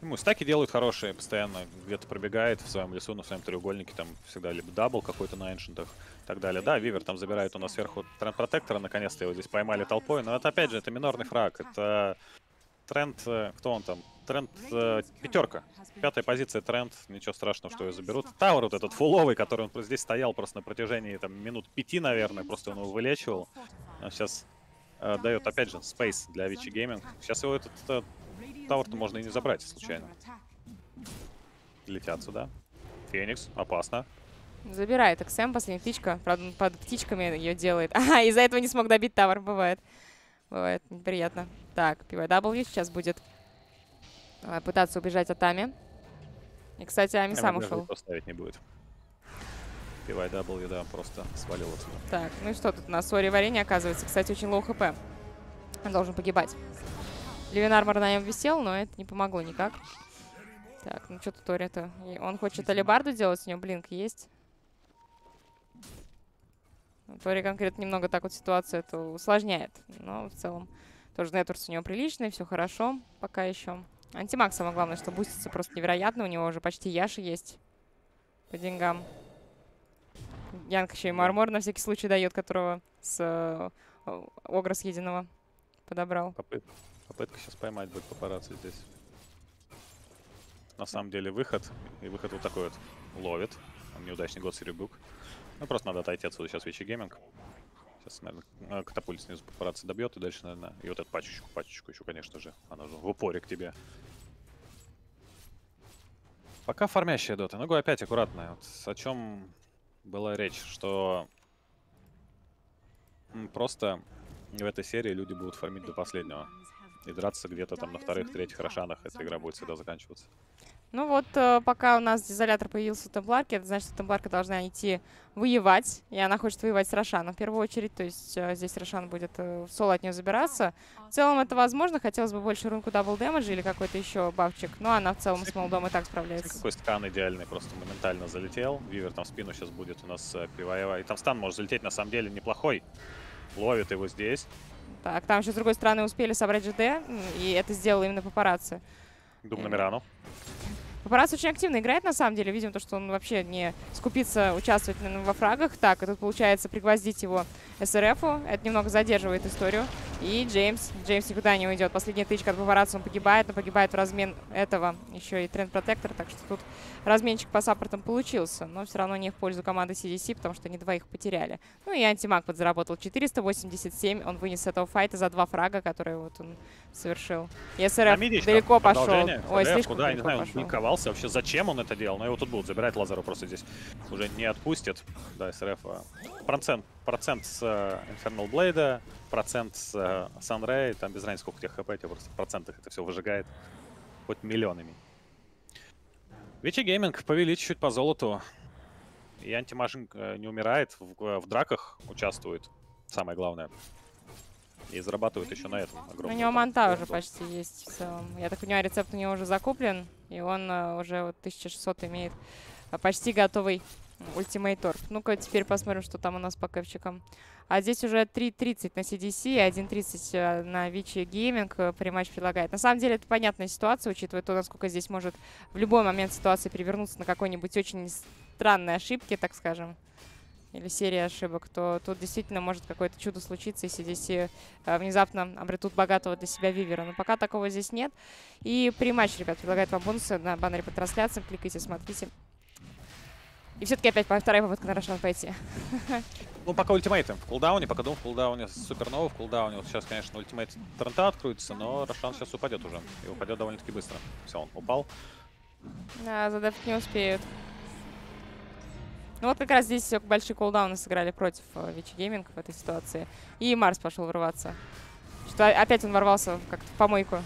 Ему стаки делают хорошие, постоянно где-то пробегает в своем лесу, на своем треугольнике, там всегда либо дабл какой-то на эншентах и так далее. Да, Вивер там забирает у нас сверху тренд-протектора, наконец-то его здесь поймали толпой, но это опять же, это минорный фраг, это тренд, кто он там, тренд пятерка, 5-я позиция тренд, ничего страшного, что ее заберут. Тауэр вот этот фуловый, который он здесь стоял просто на протяжении там минут 5, наверное, просто он его вылечивал, он сейчас дает опять же спейс для Vici Gaming, сейчас его этот... Тауэр-то можно и не забрать, случайно. Летят сюда. Феникс, опасно. Забирает Xm, последняя птичка. Правда, под птичками ее делает. Ага, из-за этого не смог добить Тауэр, бывает. Бывает, неприятно. Так, PYW сейчас будет пытаться убежать от Ами. И, кстати, Ами сам ушел. Поставить не будет. PYW, да, просто свалил отсюда. Так, ну и что тут у нас? Ори варенье оказывается. Кстати, очень лоу хп. Он должен погибать. Левин армор на нем висел, но это не помогло никак. Так, ну что тут Ори-то? Он хочет алебарду делать, у него блинк есть. Ори конкретно немного так вот ситуацию это усложняет. Но в целом тоже нетворс у него приличный, все хорошо пока еще. Антимаг, самое главное, что бустится просто невероятно. У него уже почти Яши есть по деньгам. Янг еще и мармор на всякий случай дает, которого с огра съеденного подобрал. Попытка сейчас поймать будет папарацци здесь. На самом деле выход. И выход вот такой вот ловит. Он неудачный год серебук. Ну просто надо отойти отсюда сейчас Vici Gaming. Сейчас, наверное, катапульт снизу папарацци добьет. И дальше, наверное, и вот эту пачечку еще, конечно же. Она же в упоре к тебе. Пока фармящая дота. Ну, опять аккуратная. Вот о чем была речь, что просто в этой серии люди будут фармить до последнего. И драться где-то там на 2-х, 3-х рошанах, эта игра будет всегда заканчиваться. Ну вот, пока у нас дизолятор появился в темпларке, это значит, что темпларка должна идти воевать. И она хочет воевать с рошаном в первую очередь. То есть здесь рошан будет в соло от нее забираться. В целом это возможно. Хотелось бы больше рунку дабл дэмэджа или какой-то еще бафчик. Но она в целом с молдом и так справляется. Какой стан идеальный, просто моментально залетел. Вивер там в спину сейчас будет у нас пиваева. И там стан может залететь, на самом деле, неплохой. Ловит его здесь. Так, там еще с другой стороны успели собрать ЖД, и это сделал именно папарацци. Дум на Мирану. Папарацци очень активно играет, на самом деле. Видим то, что он вообще не скупится участвовать во фрагах. Так, и тут получается пригвоздить его СРФу. Это немного задерживает историю. И Джеймс. Джеймс никуда не уйдет. Последняя тычка от папарацци, он погибает, но погибает в размен этого еще и тренд-протектор. Так что тут разменчик по саппортам получился. Но все равно не в пользу команды CDC, потому что они 2 их потеряли. Ну и Антимаг подзаработал 487. Он вынес с этого файта за 2 фрага, которые вот он совершил. И СРФ далеко пошел. Ой, слишком далеко, я не знаю, пошел. Он вообще, зачем он это делал? Но его тут будут забирать, Лазару просто здесь уже не отпустят. Да, СРФ. Процент с Infernal Blade, процент с Sunray, там без разницы, сколько тех хп, тебе просто в процентах это все выжигает. Хоть миллионами. Vici Gaming повели чуть-чуть по золоту. И антимашинг не умирает, в драках участвует, самое главное. И зарабатывают еще на этом огромное. У него манта уже почти есть в целом. Я так понимаю, рецепт у него уже закуплен. И он уже вот 1600 имеет почти готовый ультимейтор. Ну-ка, теперь посмотрим, что там у нас по кэпчикам. А здесь уже 3.30 на CDC, 1.30 на Vici Gaming приматч предлагает. На самом деле это понятная ситуация, учитывая то, насколько здесь может в любой момент ситуация перевернуться на какой-нибудь очень странной ошибке, так скажем. или серия ошибок, то тут действительно может какое-то чудо случиться, если здесь внезапно обретут богатого для себя вивера. Но пока такого здесь нет. И приматч, ребят, предлагает вам бонусы на баннере по трансляциям. Кликайте, смотрите. И все-таки опять вторая попытка на Russian пойти. Ну, пока ультимейты в кулдауне, пока Дум в кулдауне, Супернова в кулдауне. Вот сейчас, конечно, ультимейт Трента откроется, но Рошан сейчас упадет уже. И упадет довольно-таки быстро. Все, он упал. Да, задавить не успеют. Ну вот как раз здесь все большие кулдауны сыграли против Vici Gaming в этой ситуации. И Марс пошел врываться. Что опять он ворвался как-то в помойку.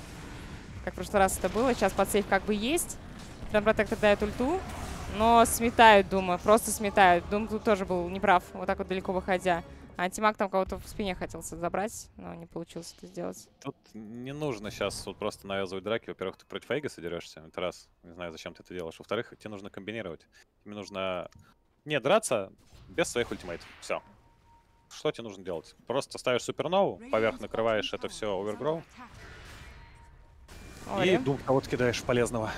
Как в прошлый раз это было. Сейчас подсейв как бы есть. Прям протектор дает ульту. Но сметают Дума, просто сметают. Дум тут тоже был неправ, вот так вот далеко выходя. Антимаг там кого-то в спине хотел забрать, но не получилось это сделать. Тут не нужно сейчас вот просто навязывать драки. Во-первых, ты против Эйгаса дерешься, это раз. Не знаю, зачем ты это делаешь. Во-вторых, тебе нужно комбинировать. Тебе нужно не драться без своих ультимейтов. Все. Что тебе нужно делать? Просто ставишь супернову, поверх накрываешь это все овергроу. И Дум кого-то кидаешь полезного.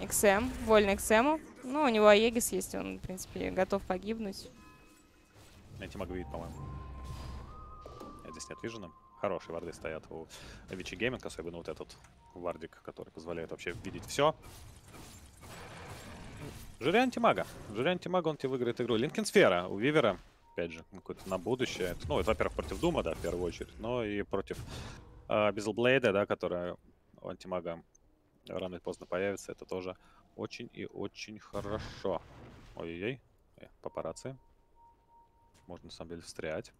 Xm, вольно Xm. Ну, у него Аегис есть, он, в принципе, готов погибнуть. Антимаг видит, по-моему. Я здесь не отвижен. Хорошие варды стоят у Vici Gaming, особенно вот этот вардик, который позволяет вообще видеть все. Жюри антимага. Жюри антимага, он тебе выиграет игру. Линкенсфера у Вивера, опять же, какое-то на будущее. Ну, это, во-первых, против Дума, да, в первую очередь, но и против Безлблейда, да, которая у антимага рано или поздно появится, это тоже очень и очень хорошо. Ой-ой-ой, папарацци. Можно, на самом деле, встрять.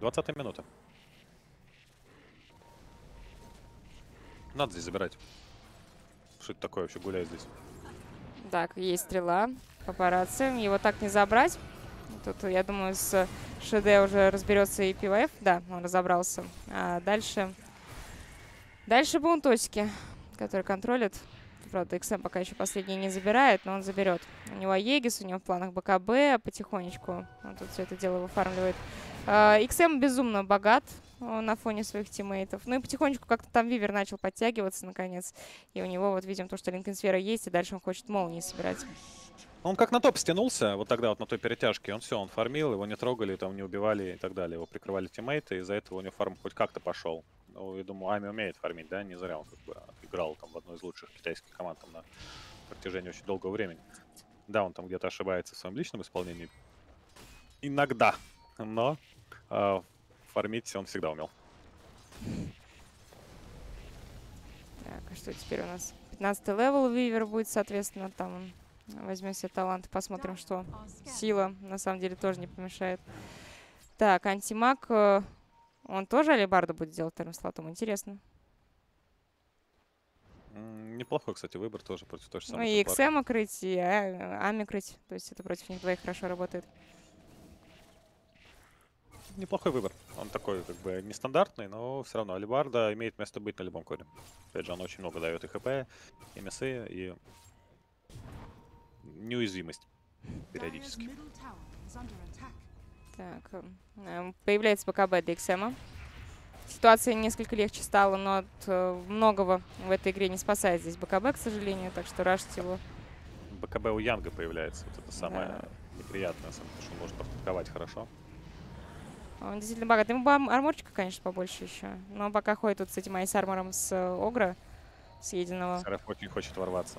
20-я минута. Надо здесь забирать. Что это такое вообще гуляет здесь? Так, есть стрела. Папарацци. Его так не забрать. Тут, я думаю, с ШД уже разберется и ПВФ. Да, он разобрался. А дальше... Дальше бунтосики, которые контролят. Правда, XM пока еще последний не забирает, но он заберет. У него Аегис, у него в планах БКБ, потихонечку он тут все это дело выфармливает. XM безумно богат на фоне своих тиммейтов. Ну и потихонечку как-то там Вивер начал подтягиваться, наконец. И у него, вот видим, то, что Линкенсфера есть, и дальше он хочет молнии собирать. Он как на топ стянулся, вот тогда вот на той перетяжке, он все, он фармил, его не трогали, там не убивали и так далее. Его прикрывали тиммейты, из-за этого у него фарм хоть как-то пошел. Ну, я думаю, Аме умеет фармить, да, не зря он как бы играл там в одной из лучших китайских команд там, на протяжении очень долгого времени. Да, он там где-то ошибается в своем личном исполнении. Иногда, но фармить он всегда умел. Так, а что теперь у нас? 15-й левел Вивер будет, соответственно, там он... Возьмем себе талант, посмотрим, что сила на самом деле тоже не помешает. Так, антимаг, он тоже алебарду будет делать вторым слотом? Интересно. Неплохой, кстати, выбор тоже против той же самой. Ну и XM крыть, и Ами крыть. То есть это против них двоих хорошо работает. Неплохой выбор. Он такой, как бы, нестандартный, но все равно алебарда имеет место быть на любом коре. Опять же, он очень много дает и хп, и мясы, и... неуязвимость периодически. Так, появляется БКБ для XM. Ситуация несколько легче стала, но от многого в этой игре не спасает здесь БКБ, к сожалению, так что рашить его. БКБ у Янга появляется, вот это самое неприятное, потому что он может подтаковать хорошо. Он действительно богат. Ему бы арморчика, конечно, побольше еще, но пока ходит тут с этим айс-армором с Огра, съеденного. Срф очень хочет ворваться.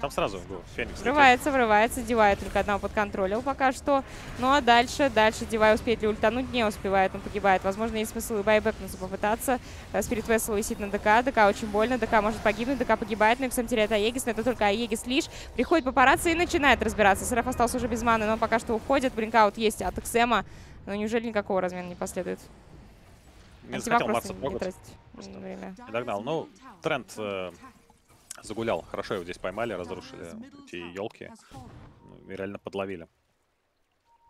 Там сразу Феникс. Врывается, врывается. Дивай только одного подконтролил пока что. Ну а дальше, Дивай успеет ли ультануть? Не успевает, он погибает. Возможно, есть смысл и байбэкнуться попытаться. Спирит Вессел висит на ДК. ДК очень больно. ДК может погибнуть. ДК погибает. Но XM теряет Аегис. Но это только Аегис лишь. Приходит папарацци и начинает разбираться. Срф остался уже без маны, но пока что уходит. Бринкаут есть от XM. Но неужели никакого размена не последует? Не захотел Марса трогать. Не догнал. Ну, тренд... загулял. Хорошо его здесь поймали, разрушили эти елки. Реально подловили.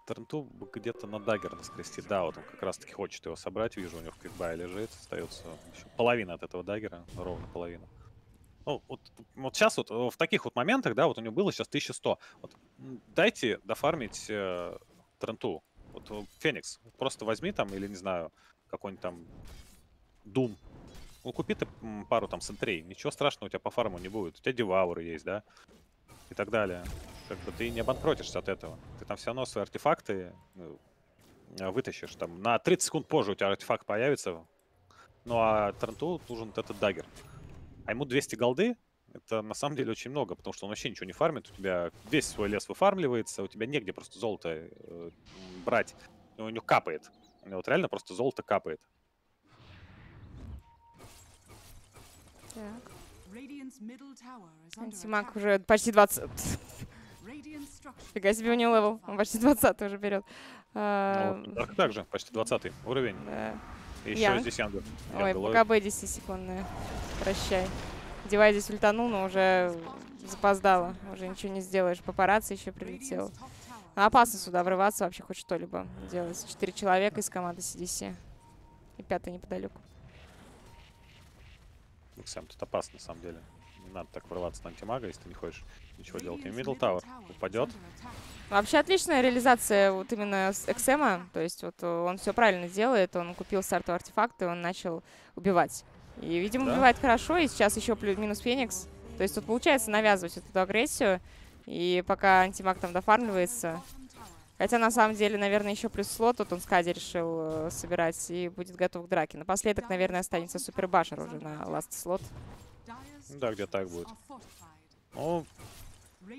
Тренту где-то на даггер наскрестить. Да, вот он как раз таки хочет его собрать. Вижу, у него в квикбай лежит. Остается еще половина от этого даггера. Ровно половина. Ну, вот сейчас вот в таких вот моментах, да, вот у него было сейчас 1100. Вот, дайте дофармить Тренту. Вот Феникс. Просто возьми там, или не знаю, какой-нибудь там Дум. Ну, купи ты пару там сентрей, ничего страшного у тебя по фарму не будет. У тебя девауры есть, да? И так далее. как бы ты не обанкротишься от этого. Ты там все равно свои артефакты вытащишь. Там на 30 секунд позже у тебя артефакт появится. Ну а Тренту нужен вот этот даггер. А ему 200 голды. Это на самом деле очень много, потому что он вообще ничего не фармит. У тебя весь свой лес выфармливается, у тебя негде просто золото брать. У него капает. У него вот реально просто золото капает. Так. Антимаг уже почти 20. Фига себе, у него левел. Он почти 20 уже берет. Так же, почти 20 уровень. Еще здесь Янгер. Ой, пока Б 10 секундная. Прощай. Дивай здесь ультанул, но уже запоздала. Уже ничего не сделаешь. Папарацци еще прилетел. Опасно сюда врываться, вообще хоть что-либо делать. 4 человека из команды CDC. И 5-й неподалеку. Сам тут опасно, на самом деле. Не надо так врываться на антимага, если ты не хочешь ничего делать. И Middle Tower упадет. Вообще отличная реализация вот именно с Xm. То есть вот он все правильно делает. Он купил стартовый артефакт, и он начал убивать. И, видимо, убивает хорошо. И сейчас еще минус Феникс. То есть тут получается навязывать вот эту агрессию. И пока антимаг там дофармливается. Хотя, на самом деле, наверное, еще плюс слот. Тут он с Кади решил собирать и будет готов к драке. Напоследок, наверное, останется Супербашер уже на ласт слот. Да, где так будет. Ну, 2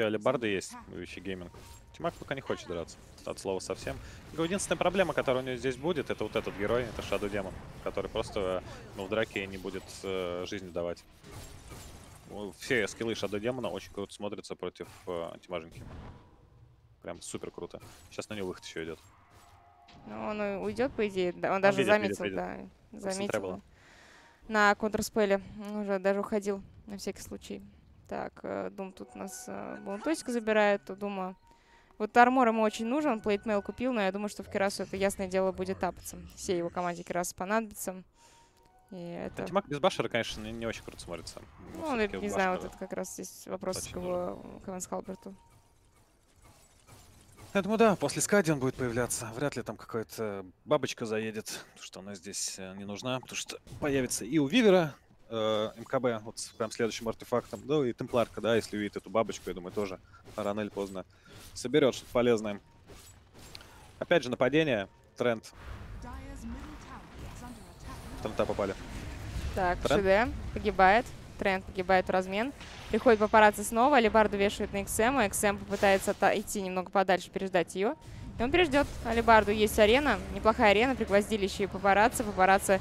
алебарды есть у Vici Gaming. Тимак пока не хочет драться. От слова совсем. Единственная проблема, которая у него здесь будет, это вот этот герой, это Shadow Demon, который просто в драке не будет жизни давать. Все скиллы Shadow Demon очень круто смотрятся против антимаженьки. Прям супер круто. Сейчас на него выход еще идет. Ну, он уйдет, по идее. Он даже заметил, заметил. На контрспеле. Он уже даже уходил, на всякий случай. Так, Дум тут у нас бунточка забирает, то Дума. Вот армор ему очень нужен, он плейтмейл купил, но я думаю, что в Кирасу это, ясное дело, будет тапаться. Всей его команде Кирасу понадобится. И это... Антимаг без башера, конечно, не очень круто смотрится. Ну, он, не знаю, вот это как раз здесь вопрос к Эванс Халберту. Я думаю, да, после Скади он будет появляться. Вряд ли там какая-то бабочка заедет, потому что она здесь не нужна. Потому что появится и у Вивера МКБ, вот с прям следующим артефактом. Да, и Темпларка, да, если увидит эту бабочку, я думаю, тоже рано или поздно соберет что-то полезное. Опять же, нападение. Тренд. Трента попали. Так, ШД погибает. Тренд погибает в размен. Приходит Папарацци снова. Алибарду вешают на Xm. Xm попытается идти немного подальше, переждать ее. И он переждет Алибарду. Есть арена. Неплохая арена. Пригвоздили еще и Папарацци. Папарацци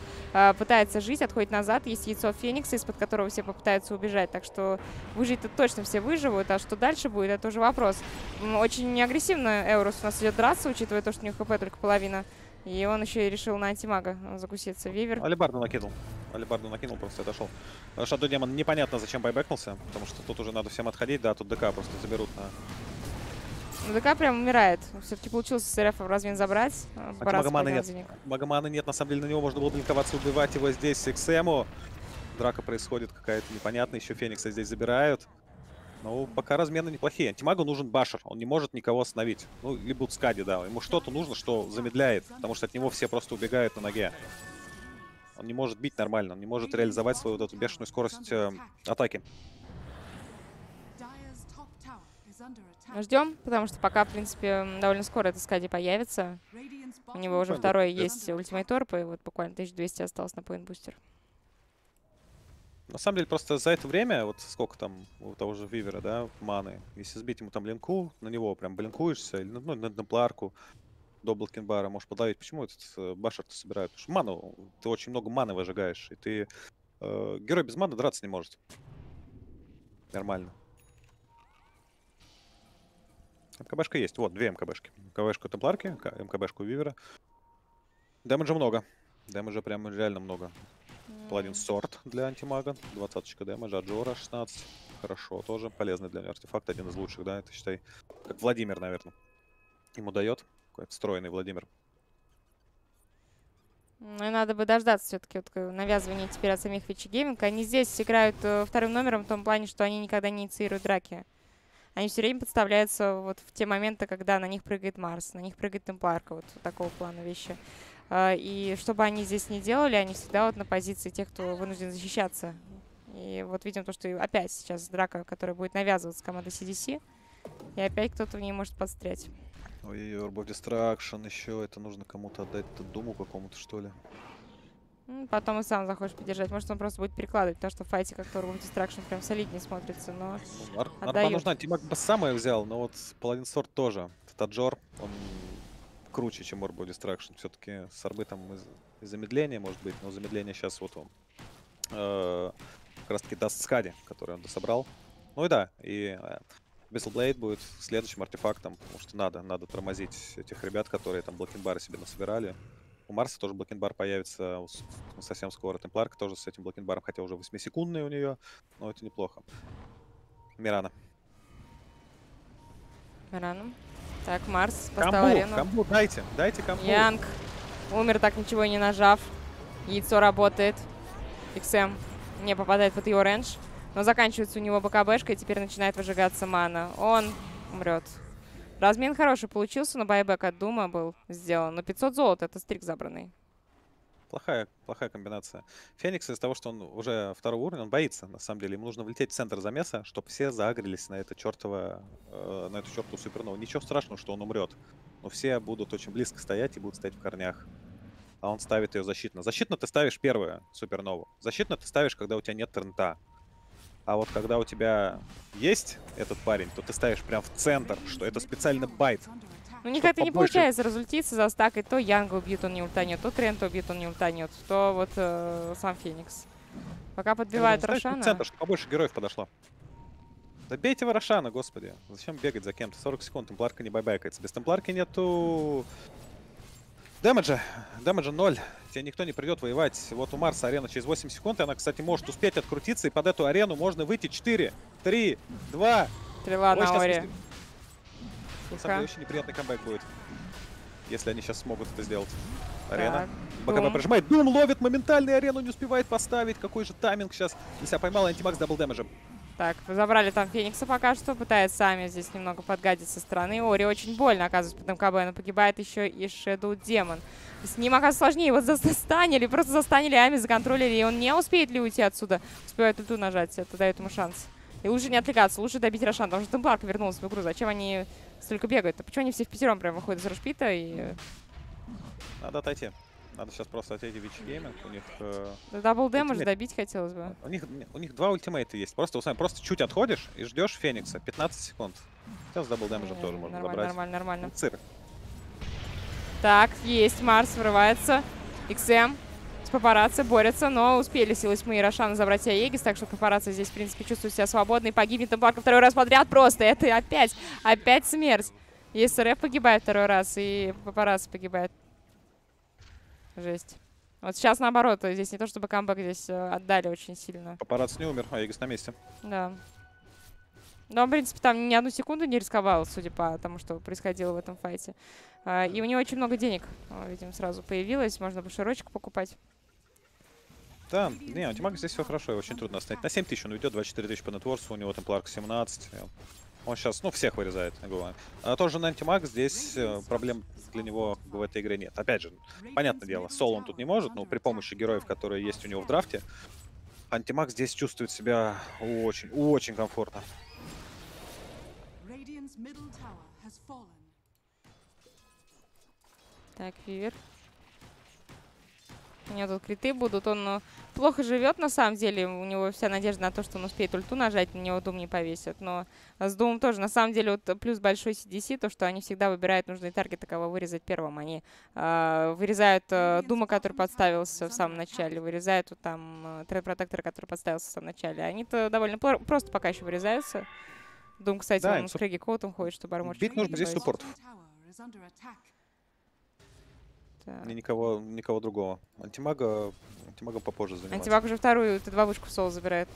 пытается жить, отходит назад. Есть яйцо Феникса, из-под которого все попытаются убежать. Так что выжить-то точно все выживут. А что дальше будет, это уже вопрос. Очень агрессивно Eurus у нас идет драться, учитывая то, что у него хп только половина. И он еще и решил на антимага закуситься. Вивер. Алибарду накинул. Алибарду накинул, просто отошел. Shadow Demon непонятно зачем байбекнулся, потому что тут уже надо всем отходить. Да, тут ДК просто заберут. Ну, ДК прям умирает. Все-таки получилось с Srf в размен забрать. Магомана нет. Магомана нет, на самом деле на него можно было блинковаться, убивать его здесь с Xm. Драка происходит какая-то непонятная. Еще Феникса здесь забирают. Ну, пока размены неплохие. Антимагу нужен башер, он не может никого остановить. Ну, либо Скади, да. Ему что-то нужно, что замедляет, потому что от него все просто убегают на ноге. Он не может бить нормально, он не может реализовать свою вот эту бешеную скорость атаки. Ждем, потому что пока, в принципе, довольно скоро эта Скади появится. У него уже второй есть ультимейторп, и вот буквально 1200 осталось на поинт-бустер. На самом деле, просто за это время, вот сколько там у того же Вивера, да, маны, если сбить ему там блинку, на него прям блинкуешься, или ну, на темпларку до блокинбара можешь подловить. Почему этот башер-то собирают? Потому что ману, ты очень много маны выжигаешь, и ты... герой без маны драться не может. Нормально. МКБшка есть. Вот, 2 МКБшки. МКБшку у темпларки, МКБшку у Вивера. Дэмэджа много. Дэмэджа прям реально много. Паладин сорт для антимага, 20 дэмэджа, Аджора 16, хорошо, тоже полезный для него артефакт, один из лучших, да, это считай, как Владимир, наверное, ему дает, какой-то встроенный Владимир. Ну и надо бы дождаться все-таки вот навязывания теперь от самих Vici Gaming, они здесь играют вторым номером в том плане, что они никогда не инициируют драки. Они все время подставляются вот в те моменты, когда на них прыгает Марс, на них прыгает Темпларка, вот такого плана вещи. И что бы они здесь ни делали, они всегда вот на позиции тех, кто вынужден защищаться. И вот видим то, что опять сейчас драка, которая будет навязываться командой CDC. И опять кто-то в ней может подстрять. Ой-ой-ой, Orb of Destruction еще. Это нужно кому-то отдать, дому какому-то, что ли. Потом и сам захочешь поддержать. Может, он просто будет перекладывать, потому что в файте как-то Orb of Destruction прям солиднее смотрится, но Арба нужна. Тимак бы сам ее взял, но вот Паладин Сорт тоже. Таджор, он круче, чем Orb of Destruction. Все-таки с Арбы там и замедление, может быть, но замедление сейчас вот он как раз-таки даст Скади, который он дособрал. Ну и да, и Бестлблейд будет следующим артефактом, потому что надо тормозить этих ребят, которые там блокинбары себе насобирали. У Марса тоже блокинбар появится совсем скоро. Темпларка тоже с этим блокинбаром, хотя уже 8-секундный у нее, но это неплохо. Мирана. Мирана. Так, Марс поставил арену. Камбу, дайте камбу. Янг умер, так ничего и не нажав. Яйцо работает. Xm не попадает под его рейндж. Но заканчивается у него БКБшка, и теперь начинает выжигаться мана. Он умрет. Размин хороший получился, но байбек от Дума был сделан. Но 500 золота — это стрик забранный. Плохая комбинация. Феникс из-за того, что он уже второго уровня, он боится, на самом деле. Ему нужно влететь в центр замеса, чтобы все заагрились на эту чертову супернову. Ничего страшного, что он умрет. Но все будут очень близко стоять и будут стоять в корнях. А он ставит ее защитно. Защитно ты ставишь первую супернову. Защитно ты ставишь, когда у тебя нет торнта. А вот когда у тебя есть этот парень, то ты ставишь прям в центр, что это специально байт. Ну, никак это не получается разультиться, застакать. То Янга убьют, он не ультанет, то Трента убьют, он не ультанет, то вот сам Феникс. Пока подбивает Рошана. В центр, чтобы побольше героев подошло. Да бейте вы Рошана, господи. Зачем бегать за кем-то? 40 секунд, темпларка не байбайкается. Без темпларки нету дэмэджа. Дэмэджа 0. Тебе никто не придет воевать. Вот у Марса арена через 8 секунд. И она, кстати, может успеть открутиться. И под эту арену можно выйти. 4, 3, 2. Трела на Ори. Самый очень неприятный камбэк будет. Если они сейчас смогут это сделать. Арена. БКБ прижимает. Дум ловит моментально. Арену не успевает поставить. Какой же тайминг сейчас. И себя поймал антимакс дабл дэмэджем. Так, забрали там Феникса пока что. Пытается сами здесь немного подгадить со стороны. Ори очень больно оказывается под МКБ, но погибает еще и Шэдоу Демон. С ним, оказывается, сложнее. Его застанили, просто застанили Ами, законтроллили. И он не успеет ли уйти отсюда? Успевает ульту нажать, это дает ему шанс. И лучше не отвлекаться, лучше добить Рошана, потому что Темпларка вернулась в игру. Зачем они столько бегают? А почему они все впятером прям выходят из рашпита и... Надо отойти. Надо сейчас просто отойти в Vici Gaming, у них... Дабл дэмэдж добить хотелось бы. У них два ультимейта есть. Просто чуть отходишь и ждешь Феникса. 15 секунд. Сейчас дабл дэмэджем тоже можно забрать. Нормально. Цирк. Так, есть. Марс врывается. Xm с Папарази борются, но успели силы тьмы и Рошана забрать себе Егис, так что Папарази здесь, в принципе, чувствует себя свободной. Погибнет Темпларка второй раз подряд просто. Это опять смерть. И Srf погибает второй раз, и Папарази погибает. Жесть. Вот сейчас наоборот, здесь не то чтобы камбэк, здесь отдали очень сильно. Папарази не умер, а Егис на месте. Да. Но, в принципе, там ни одну секунду не рисковал, судя по тому, что происходило в этом файте. И у него очень много денег, видимо, сразу появилось. Можно бушерочек покупать. Да, не, у Тимака здесь все хорошо, его очень трудно остановить. На 7 тысяч он уйдет, 24 тысячи по нетворсу, у него темпларка 17. Он сейчас, ну, всех вырезает, я говорю. А тоже на антимаг здесь проблем для него в этой игре нет. Опять же, понятное дело, соло он тут не может, но при помощи героев, которые есть у него в драфте, антимаг здесь чувствует себя очень комфортно. Так, Вивер. У него тут криты будут. Он плохо живет, на самом деле. У него вся надежда на то, что он успеет ульту нажать, на него Дум не повесят. Но с Думом тоже, на самом деле, вот плюс большой CDC, то, что они всегда выбирают нужные таргеты, кого вырезать первым. Они вырезают Дума, который подставился в самом начале, вырезают вот, там Тред-протектора, который подставился в самом начале. Они-то довольно просто пока еще вырезаются. Дум, кстати, да, он с Крэги Коутом ходит, чтобы арморчик. Бить нужно здесь суппортов. И никого другого. Антимага попозже занимается. Антимаг уже вторую Т2-вышку в соло забирает.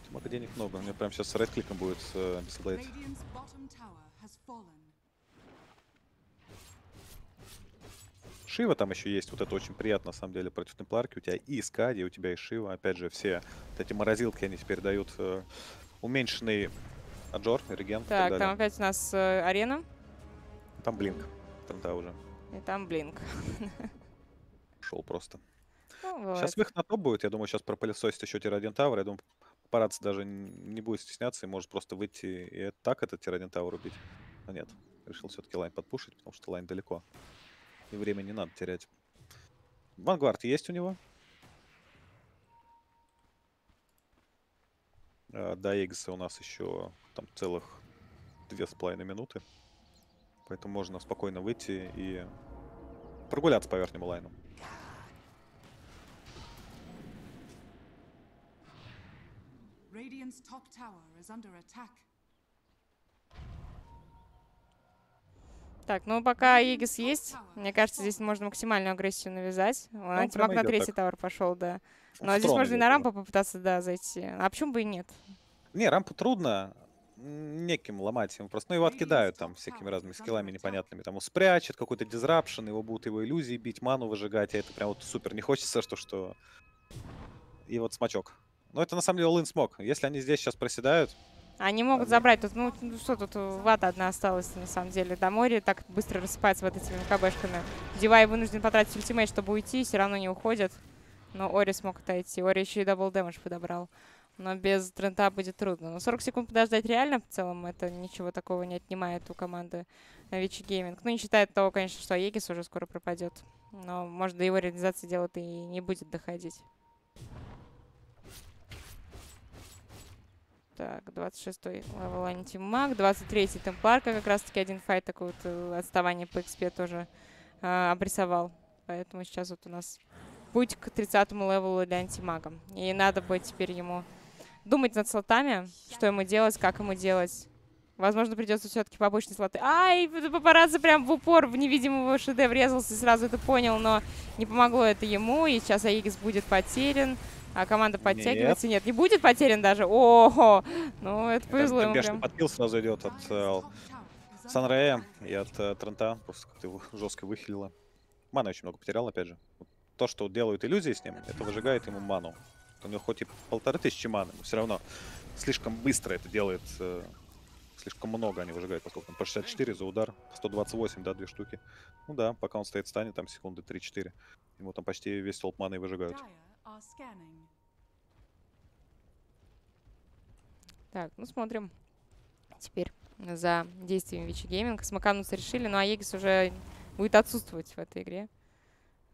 Антимага денег много. У меня прям сейчас с райт-кликом будет Бестлблейд. Шива там еще есть. Вот это очень приятно, на самом деле, против Темпларки. У тебя и Скади, у тебя и Шива. Опять же, все вот эти морозилки, они теперь дают уменьшенный аджор, реген. Так, там опять у нас арена. Там блинк. Там, да, уже. И там блинк. Шел просто. Ну, Вот. Сейчас выход на топ будет. Я думаю, сейчас пропылесосит еще тир-1 тавер. Я думаю, Парадс даже не будет стесняться и может просто выйти и так этот тир-1 тавер убить. Но нет. Решил все-таки лайн подпушить, потому что лайн далеко. И время не надо терять. Вангвард есть у него. До Эггса у нас еще там целых 2,5 минуты. Поэтому можно спокойно выйти и прогуляться по верхнему лайну. Так, ну пока Эггс есть, мне кажется, здесь можно максимальную агрессию навязать. Антимаг на третий тавер пошел, да. Но здесь можно и на рампу попытаться, да, зайти. А почему бы и нет? Не, рампу трудно неким ломать. Ему просто, ну, его откидают там всякими разными скиллами непонятными. Там спрячет какой-то дизрапшн, его будут его иллюзии бить, ману выжигать. А это прям вот супер не хочется, что... И вот смачок. Но это на самом деле all-in смог. Если они здесь сейчас проседают... Они могут забрать тут, ну что, тут вата одна осталась на самом деле. До моря так быстро рассыпается вот этими МКБшками. Дивай вынужден потратить ультимейт, чтобы уйти, все равно не уходят. Но Ори смог отойти. Ори еще и дабл дэмэдж подобрал. Но без трента будет трудно. Но 40 секунд подождать реально в целом. Это ничего такого не отнимает у команды Vici Gaming. Ну, не считая того, конечно, что Эггс уже скоро пропадет. Но, может, до его реализации дело-то и не будет доходить. Так, 26-й левел антимаг, 23-й темпларка, как раз-таки один файт, такое вот отставание по экспе тоже обрисовал. Поэтому сейчас вот у нас путь к 30-му левелу для антимага. И надо будет теперь ему думать над слотами, что ему делать, как ему делать. Возможно, придется все-таки побочные слоты. Ай, Папараззи прям в упор в невидимого ШД врезался, сразу это понял, но не помогло это ему, и сейчас Эггс будет потерян. А команда подтягивается? Нет, не будет потерян даже. О-о-о! Ну, это повезло ему прям. Подпил сразу идет от Санрея и от Трента. Просто как-то его жестко выхилило. Ману очень много потерял, опять же. То, что делают иллюзии с ним, это выжигает ему ману. У него хоть и 1500 маны, но все равно слишком быстро это делает. Слишком много они выжигают, поскольку он по 64 за удар. 128, да, две штуки. Ну да, пока он стоит в стане, там секунды 3-4. Ему там почти весь столб маны выжигают. Так, ну смотрим теперь за действиями Vici Gaming. Смакануться решили, ну а Эггс уже будет отсутствовать в этой игре.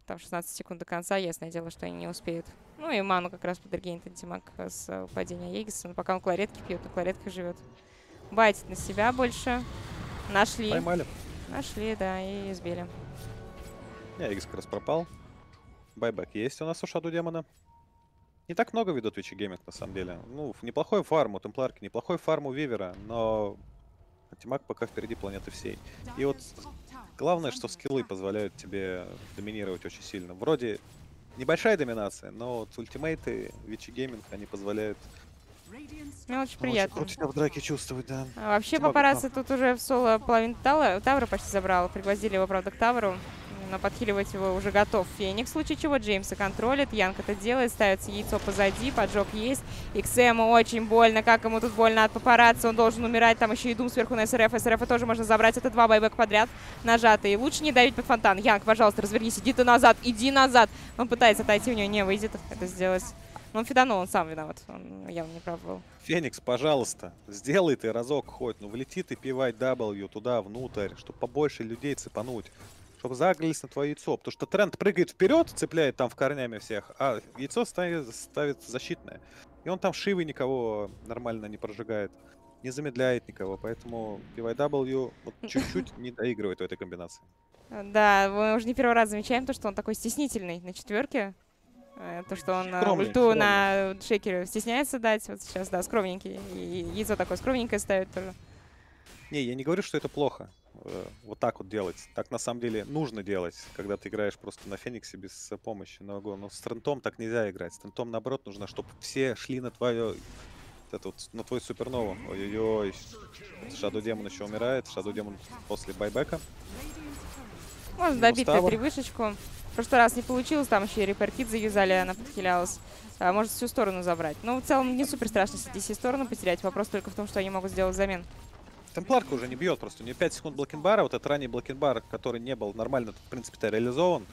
Там 16 секунд до конца, ясное дело, что они не успеют. Ну и ману как раз подергенит антимаг с упадения Эггса. Но пока он кларетки пьет, на кларетках живет. Байтит на себя больше. Нашли. Поймали. Нашли, да, и избили. Эггс как раз пропал. Байбэк есть у нас у Шаду Демона. Не так много ведут Vici Gaming, на самом деле. Ну, неплохой фарм у Темпларки, неплохой фарм у Вивера, но антимаг пока впереди планеты всей. И вот главное, что скиллы позволяют тебе доминировать очень сильно. Вроде небольшая доминация, но вот ультимейты Vici Gaming, они позволяют... Мелочь приятно. Очень круто в драке чувствовать, да. А вообще Папараззи тут уже в соло половину тавра почти забрал. Пригвоздили его, правда, к тавру. Но подхиливать его уже готов Феникс, в случае чего Джеймса контролит. Янг это делает, ставится яйцо позади, поджог есть. Xm очень больно, как ему тут больно от Папараззи, он должен умирать. Там еще и Дум сверху на Srf, Srf тоже можно забрать. Это два байбека подряд нажатые. Лучше не давить под фонтан. Янг, пожалуйста, развернись, иди ты назад, иди назад. Он пытается отойти, у него не выйдет это сделать. Он фиданул, он сам виноват, он явно не прав был. Феникс, пожалуйста, сделай ты разок хоть, ну влетит и пивай W туда, внутрь, чтобы побольше людей цепануть. Чтобы загрелись на твое яйцо. Потому что тренд прыгает вперед, цепляет там в корнями всех, а яйцо ставит защитное. И он там шивы никого нормально не прожигает, не замедляет никого. Поэтому PYW вот чуть-чуть не доигрывает в этой комбинации. Да, мы уже не первый раз замечаем то, что он такой стеснительный на четверке. То, что он скромный, ульту скромный. На шейкере стесняется дать. Вот сейчас, да, скромненький. И яйцо такое скромненькое ставит тоже. Не, я не говорю, что это плохо. Вот так вот делать. Так на самом деле нужно делать, когда ты играешь просто на Фениксе без помощи. Но с трентом так нельзя играть. С трентом, наоборот, нужно, чтобы все шли на твое... Это вот, на твой супернову. Ой-ой-ой. Шаду Демон еще умирает. Шаду Демон после байбека. Можно добить превышечку. В прошлый раз не получилось. Там еще и репаркит завязали, она подхилялась. А может всю сторону забрать. Но в целом не супер страшно CDC сторону потерять. Вопрос только в том, что они могут сделать замен. Темпларка уже не бьет просто. У нее 5 секунд блокинбара. Вот этот ранний блокинбар, который не был нормально, в принципе-то реализован.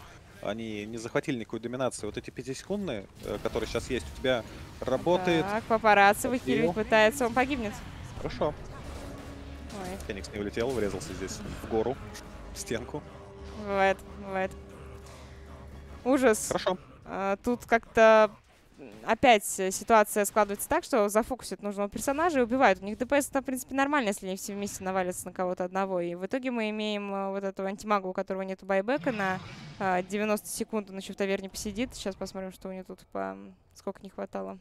они не захватили никакую доминацию. Вот эти 5-секундные, которые сейчас есть, у тебя работает. Так, Папарази выхиливать пытается, он погибнет. Хорошо. Ой. Феникс не улетел, врезался здесь в гору, в стенку. Бывает, бывает. Ужас. Хорошо. Тут как-то опять ситуация складывается так, что зафокусит нужного персонажа и убивают. У них ДПС-то, в принципе, нормально, если они все вместе навалятся на кого-то одного. И в итоге мы имеем вот этого антимага, у которого нету байбека, на 90 секунд он еще в таверне посидит. Сейчас посмотрим, что у него тут по... Сколько не хватало.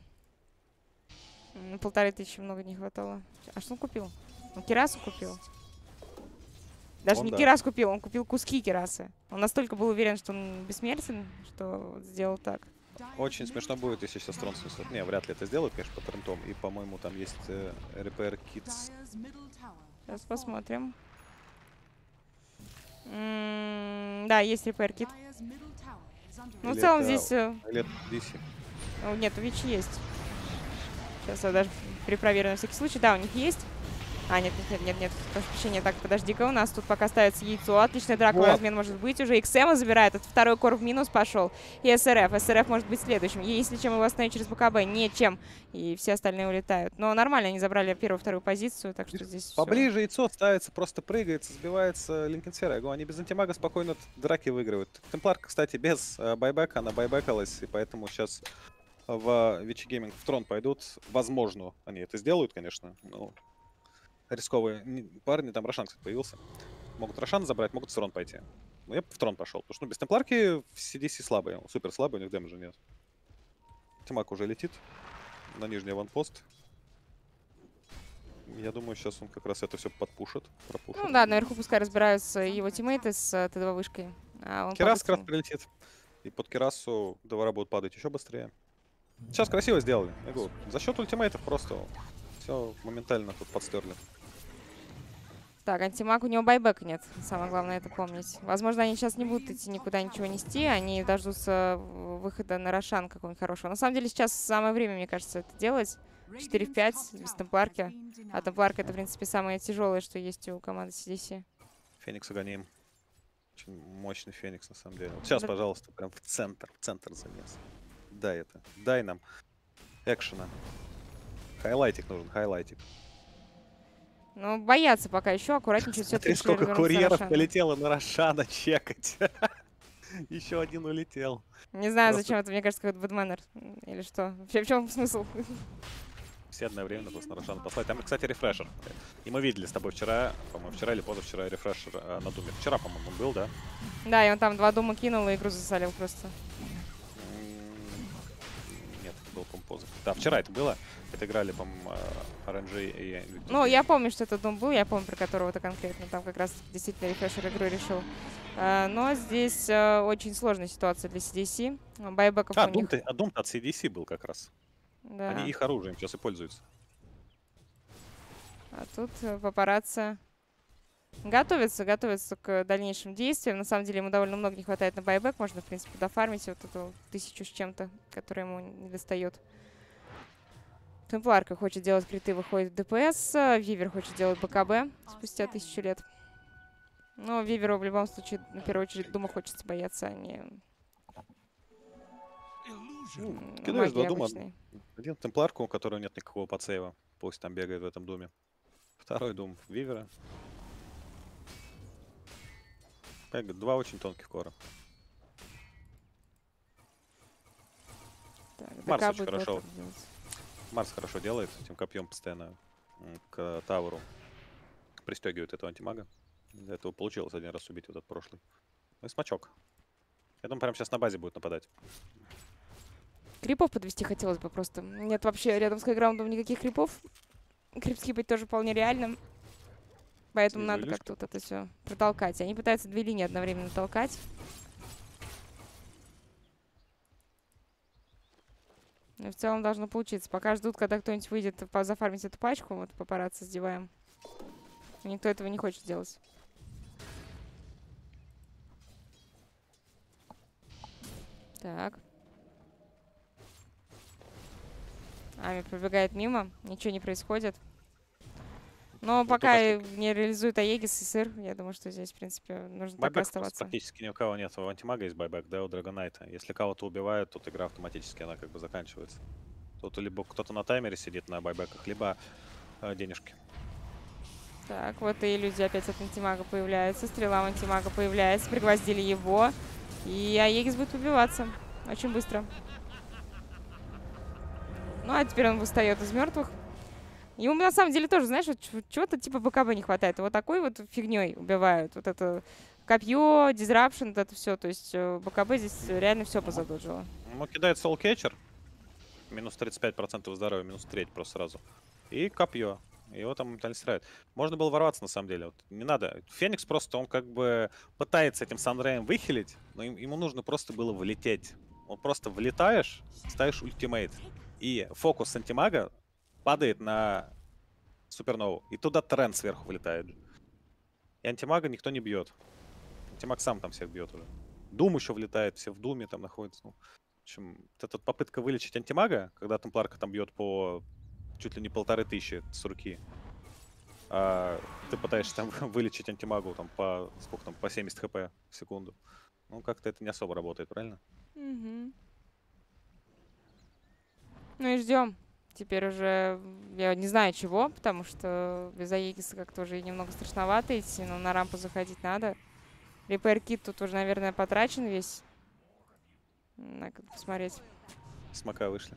1500 много не хватало. А что он купил? Он кирасу купил. Даже он не кирас купил, он купил куски кирасы. Он настолько был уверен, что он бессмертен, что сделал так. Очень смешно будет, если сейчас трон снесут. Не, вряд ли это сделают, конечно, по трентом. И, по-моему, там есть repair kits. Сейчас посмотрим. Да, есть repair kit. Ну, в целом здесь... Или нет, у Вичи есть. Сейчас я даже перепроверю на всякий случай. Да, у них есть. А, нет, прощения, так, подожди-ка, у нас тут пока ставится яйцо, отличная драка, вот. Размен может быть, уже Xm забирает, этот второй кор в минус пошел, и Srf может быть следующим, и если чем его остановить через БКБ, ничем, и все остальные улетают, но нормально, они забрали первую-вторую позицию, так что здесь поближе всё. Яйцо ставится, просто прыгает, сбивается Линкенсера, я говорю, они без антимага спокойно драки выигрывают. Темпларка, кстати, без байбека, она байбекалась, и поэтому сейчас в Vici Gaming в трон пойдут, возможно, они это сделают, конечно, но... Рисковые парни, там Рошан, кстати, появился. Могут Рошан забрать, могут в трон пойти. Но я в трон пошел, потому что ну, без темпларки CDC слабые, супер слабые, у них дэмэджа нет. Тимак уже летит на нижний аванпост. Я думаю, сейчас он как раз это все подпушит, пропушит. Ну да, наверху пускай разбираются его тиммейты с Т2 вышкой. А Кирас как раз прилетит. И под Кирасу двора будут падать еще быстрее. Сейчас красиво сделали. Я говорю, за счет ультимейтов просто все моментально тут подстерли. Так, антимаг, у него байбека нет. Самое главное это помнить. Возможно, они сейчас не будут идти никуда ничего нести. Они дождутся выхода на Рошан какого-нибудь хорошего. На самом деле сейчас самое время, мне кажется, это делать. 4 в 5 без темпларки. А темпларка это, в принципе, самое тяжелое, что есть у команды CDC. Феникса гоняем. Очень мощный Феникс, на самом деле. Вот сейчас, да. Пожалуйста, прям в центр занес. Дай это. Дай нам экшена. Хайлайтик нужен, хайлайтик. Ну, боятся пока еще, аккуратненько. Смотри, сколько курьеров полетело на Рошана чекать. Еще один улетел. Не знаю, зачем это, мне кажется, какой-то бэдманер. Или что? Вообще, в чем смысл? Все одновременно просто на Рошана послать. Там, кстати, рефрешер. И мы видели с тобой вчера, по-моему, вчера или позавчера рефрешер на Думе. Вчера, по-моему, он был, да? Да, и он там 2 Дума кинул и игру засалил просто. Нет, это был композит. Да, вчера это было. Это играли, по-моему, RNG и... Ну, я помню, что это Дум был, я помню, про которого-то конкретно. Там как раз действительно рефрешер игру решил. Но здесь очень сложная ситуация для CDC. Байбеков у них... А Дум-то от CDC был как раз. Да. Они их оружием сейчас и пользуются. А тут Папарази готовится к дальнейшим действиям. На самом деле ему довольно много не хватает на байбек. Можно, в принципе, дофармить вот эту 1000 с чем-то, которая ему не достает. Темпларка хочет делать криты, выходит в ДПС. Вивер хочет делать БКБ спустя 1000 лет. Но Виверу в любом случае, на первую очередь, Дума хочется бояться, а не... Кидаешь 2 Дума. Один Темпларку, у которого нет никакого подсейва. Пусть там бегает в этом Думе. Второй Дум Вивера. Так, 2 очень тонких кора. Так, Марс очень хорошо. Марс хорошо делает, этим копьем постоянно к Тауру пристегивает этого антимага. Из-за этого получилось один раз убить вот этот прошлый. Ну и смачок. Я думаю, прямо сейчас на базе будет нападать. Крипов подвести хотелось бы просто. Нет вообще рядом с хайграундом никаких крипов. Крип скипать тоже вполне реально. Поэтому надо как-то вот это все протолкать. Они пытаются 2 линии одновременно толкать. В целом должно получиться. Пока ждут, когда кто-нибудь выйдет зафармить эту пачку. Вот Папарази сдеваем. Никто этого не хочет делать. Так. Ами пробегает мимо. Ничего не происходит. Но пока не реализуют Аегис и Сыр, я думаю, что здесь, в принципе, нужно так оставаться. Практически ни у кого нет. У антимага есть байбэк, да, у Драгонайта. Если кого-то убивают, тут игра автоматически, она как бы заканчивается. Тут либо кто-то на таймере сидит на байбэках, либо денежки. Так, вот и люди опять от антимага появляются. Стрела у антимага появляется, пригвоздили его. И Аегис будет убиваться очень быстро. Ну, а теперь он восстает из мертвых. Ему на самом деле тоже, знаешь, вот чего-то типа БКБ не хватает. Вот такой вот фигней убивают. Вот это копье, дизрапшн, вот это все. То есть БКБ здесь реально все позадолжило. Ну, кидает солкетчер. Минус 35% здоровья, минус треть просто сразу. И копье. Его там моментально стирает. Можно было ворваться, на самом деле. Вот не надо. Феникс просто, он как бы пытается этим Сандреем выхилить, но ему нужно просто было влететь. Он просто влетаешь, ставишь ультимейт. И фокус антимага падает на супернову. И туда Трен сверху влетает. И антимага никто не бьет. Антимаг сам там всех бьет уже. Дум еще влетает, все в думе там находятся. Ну, в общем, вот эта попытка вылечить антимага, когда темпларка там бьет по чуть ли не 1500 с руки. А ты пытаешься там вылечить антимагу там по сколько там, по 70 хп в секунду. Ну, как-то это не особо работает, правильно? Mm-hmm. Ну и ждем. Теперь уже я не знаю чего, потому что без Аегиса как-то уже немного страшновато идти, но на рампу заходить надо. Репейр-кит тут уже, наверное, потрачен весь. Надо посмотреть. Смока вышли.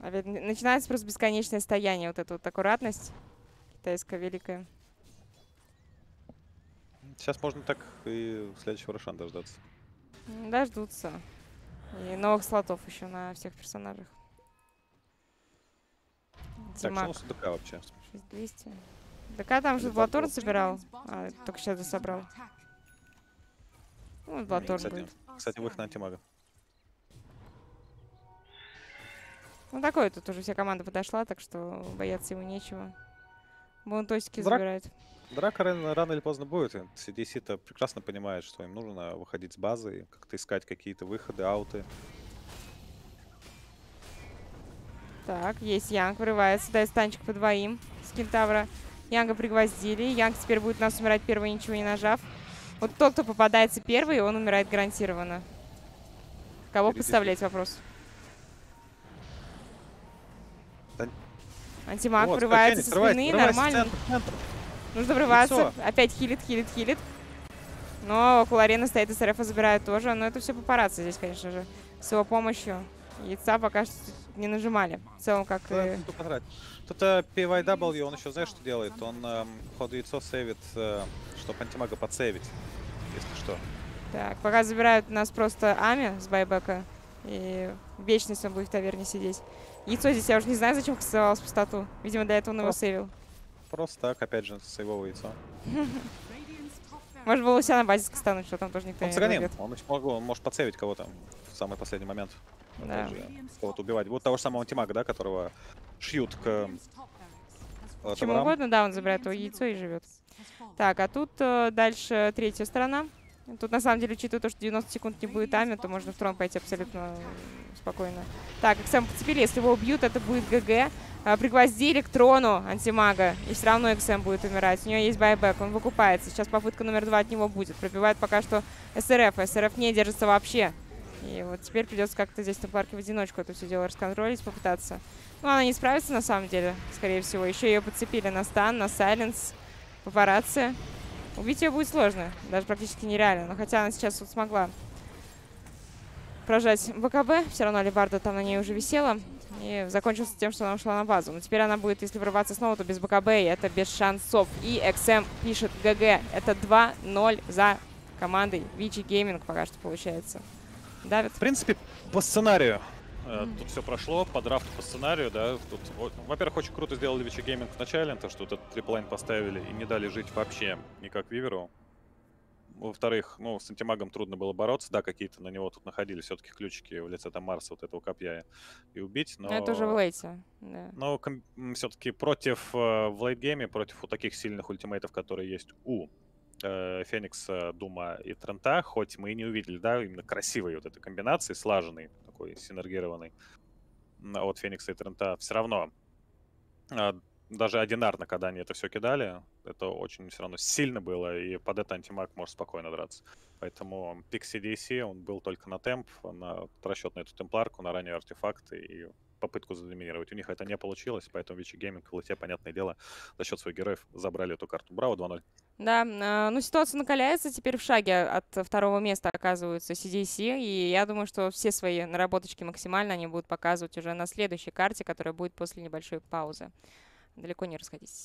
А ведь начинается просто бесконечное стояние, вот эта вот аккуратность китайская великая. Сейчас можно так и следующего Рошана дождаться. Дождутся. И новых слотов еще на всех персонажах. Так, что у нас ДК вообще? 6200. ДК там же Блаторн собирал, а только сейчас дособрал. Ну, Блаторн будет. Кстати, выход на антимага. Ну, такое тут уже вся команда подошла, так что бояться ему нечего. Бунтосики забирают. Драка рано или поздно будет. CDC-то прекрасно понимает, что им нужно выходить с базы, как-то искать какие-то выходы, ауты. Так, есть Янг, врывается, дает станчик по двоим с кентавра. Янга пригвоздили. Янг теперь будет у нас умирать первый, ничего не нажав. Вот тот, кто попадается первый, он умирает гарантированно. Кого подставлять, вопрос? Антимаг врывается со спины, нормально. Нужно врываться. Опять хилит. Но около арены стоит, и Срфа забирают тоже. Но это все папарацци здесь, конечно же. С его помощью. Яйца пока что не нажимали. В целом, как и... Тут PYW, он еще знаешь, что делает? Он ходу яйцо сейвит, чтобы антимага подсейвить, если что. Так, пока забирают нас просто Ами с байбека. И вечность он будет в таверне сидеть. Яйцо здесь, я уже не знаю, зачем кастовалось в пустоту. Видимо, до этого он его сейвил. Просто так, опять же, сейвовое яйцо. Может было у себя на базе скастануть, что там тоже никто не сгонит. Он может подсейвить кого-то в самый последний момент. Да. Кого-то убивать. Вот того же самого антимага, да, которого шьют к... Чему угодно, да, он забирает его яйцо и живет. Так, а тут дальше третья сторона. Тут, на самом деле, учитывая то, что 90 секунд не будет Ами, то можно в трон пойти абсолютно спокойно. Так, Xm подцепили. Если его убьют, это будет ГГ. Пригвоздили к трону антимага, и все равно XM будет умирать. У него есть байбек, он выкупается. Сейчас попытка номер 2 от него будет. Пробивает пока что Srf, а Srf не держится вообще. И вот теперь придется как-то здесь на парке в одиночку это все дело расконтролить, попытаться. Ну, она не справится на самом деле, скорее всего. Еще ее подцепили на стан, на сайленс, папарацци. Убить ее будет сложно, даже практически нереально. Но хотя она сейчас вот смогла прожать БКБ, все равно алебарда там на ней уже висела. И закончился тем, что она ушла на базу. Но теперь она будет, если врываться снова, то без БКБ, и это без шансов. И XM пишет ГГ. Это 2-0 за командой Vici Gaming пока что получается. Давид? В принципе, по сценарию. Тут все прошло, по драфту, по сценарию, да. Тут, во-первых, очень круто сделали Vici Gaming в начале, то, что вот этот триплайн поставили и не дали жить вообще никак Виверу. Во-вторых, ну, с антимагом трудно было бороться, да, какие-то на него тут находили все-таки ключики в лице там Марса, вот этого копья, и убить, но... Это уже в лейте, да. Но все-таки против в лейтгейме, против вот таких сильных ультимейтов, которые есть у Феникса, Дума и Трента, хоть мы и не увидели, да, именно красивой вот этой комбинации, слаженной, такой синергированной от Феникса и Трента, все равно, даже одинарно, когда они это все кидали, это очень все равно сильно было, и под это антимаг может спокойно драться. Поэтому пик CDEC, он был только на темп, на расчет на эту темпларку, на ранние артефакты и попытку задоминировать. У них это не получилось, поэтому Vici Gaming в лоте, понятное дело, за счет своих героев забрали эту карту. Браво, 2-0. Да, ну ситуация накаляется, теперь в шаге от второго места оказываются CDEC, и я думаю, что все свои наработочки максимально они будут показывать уже на следующей карте, которая будет после небольшой паузы. Далеко не расходитесь.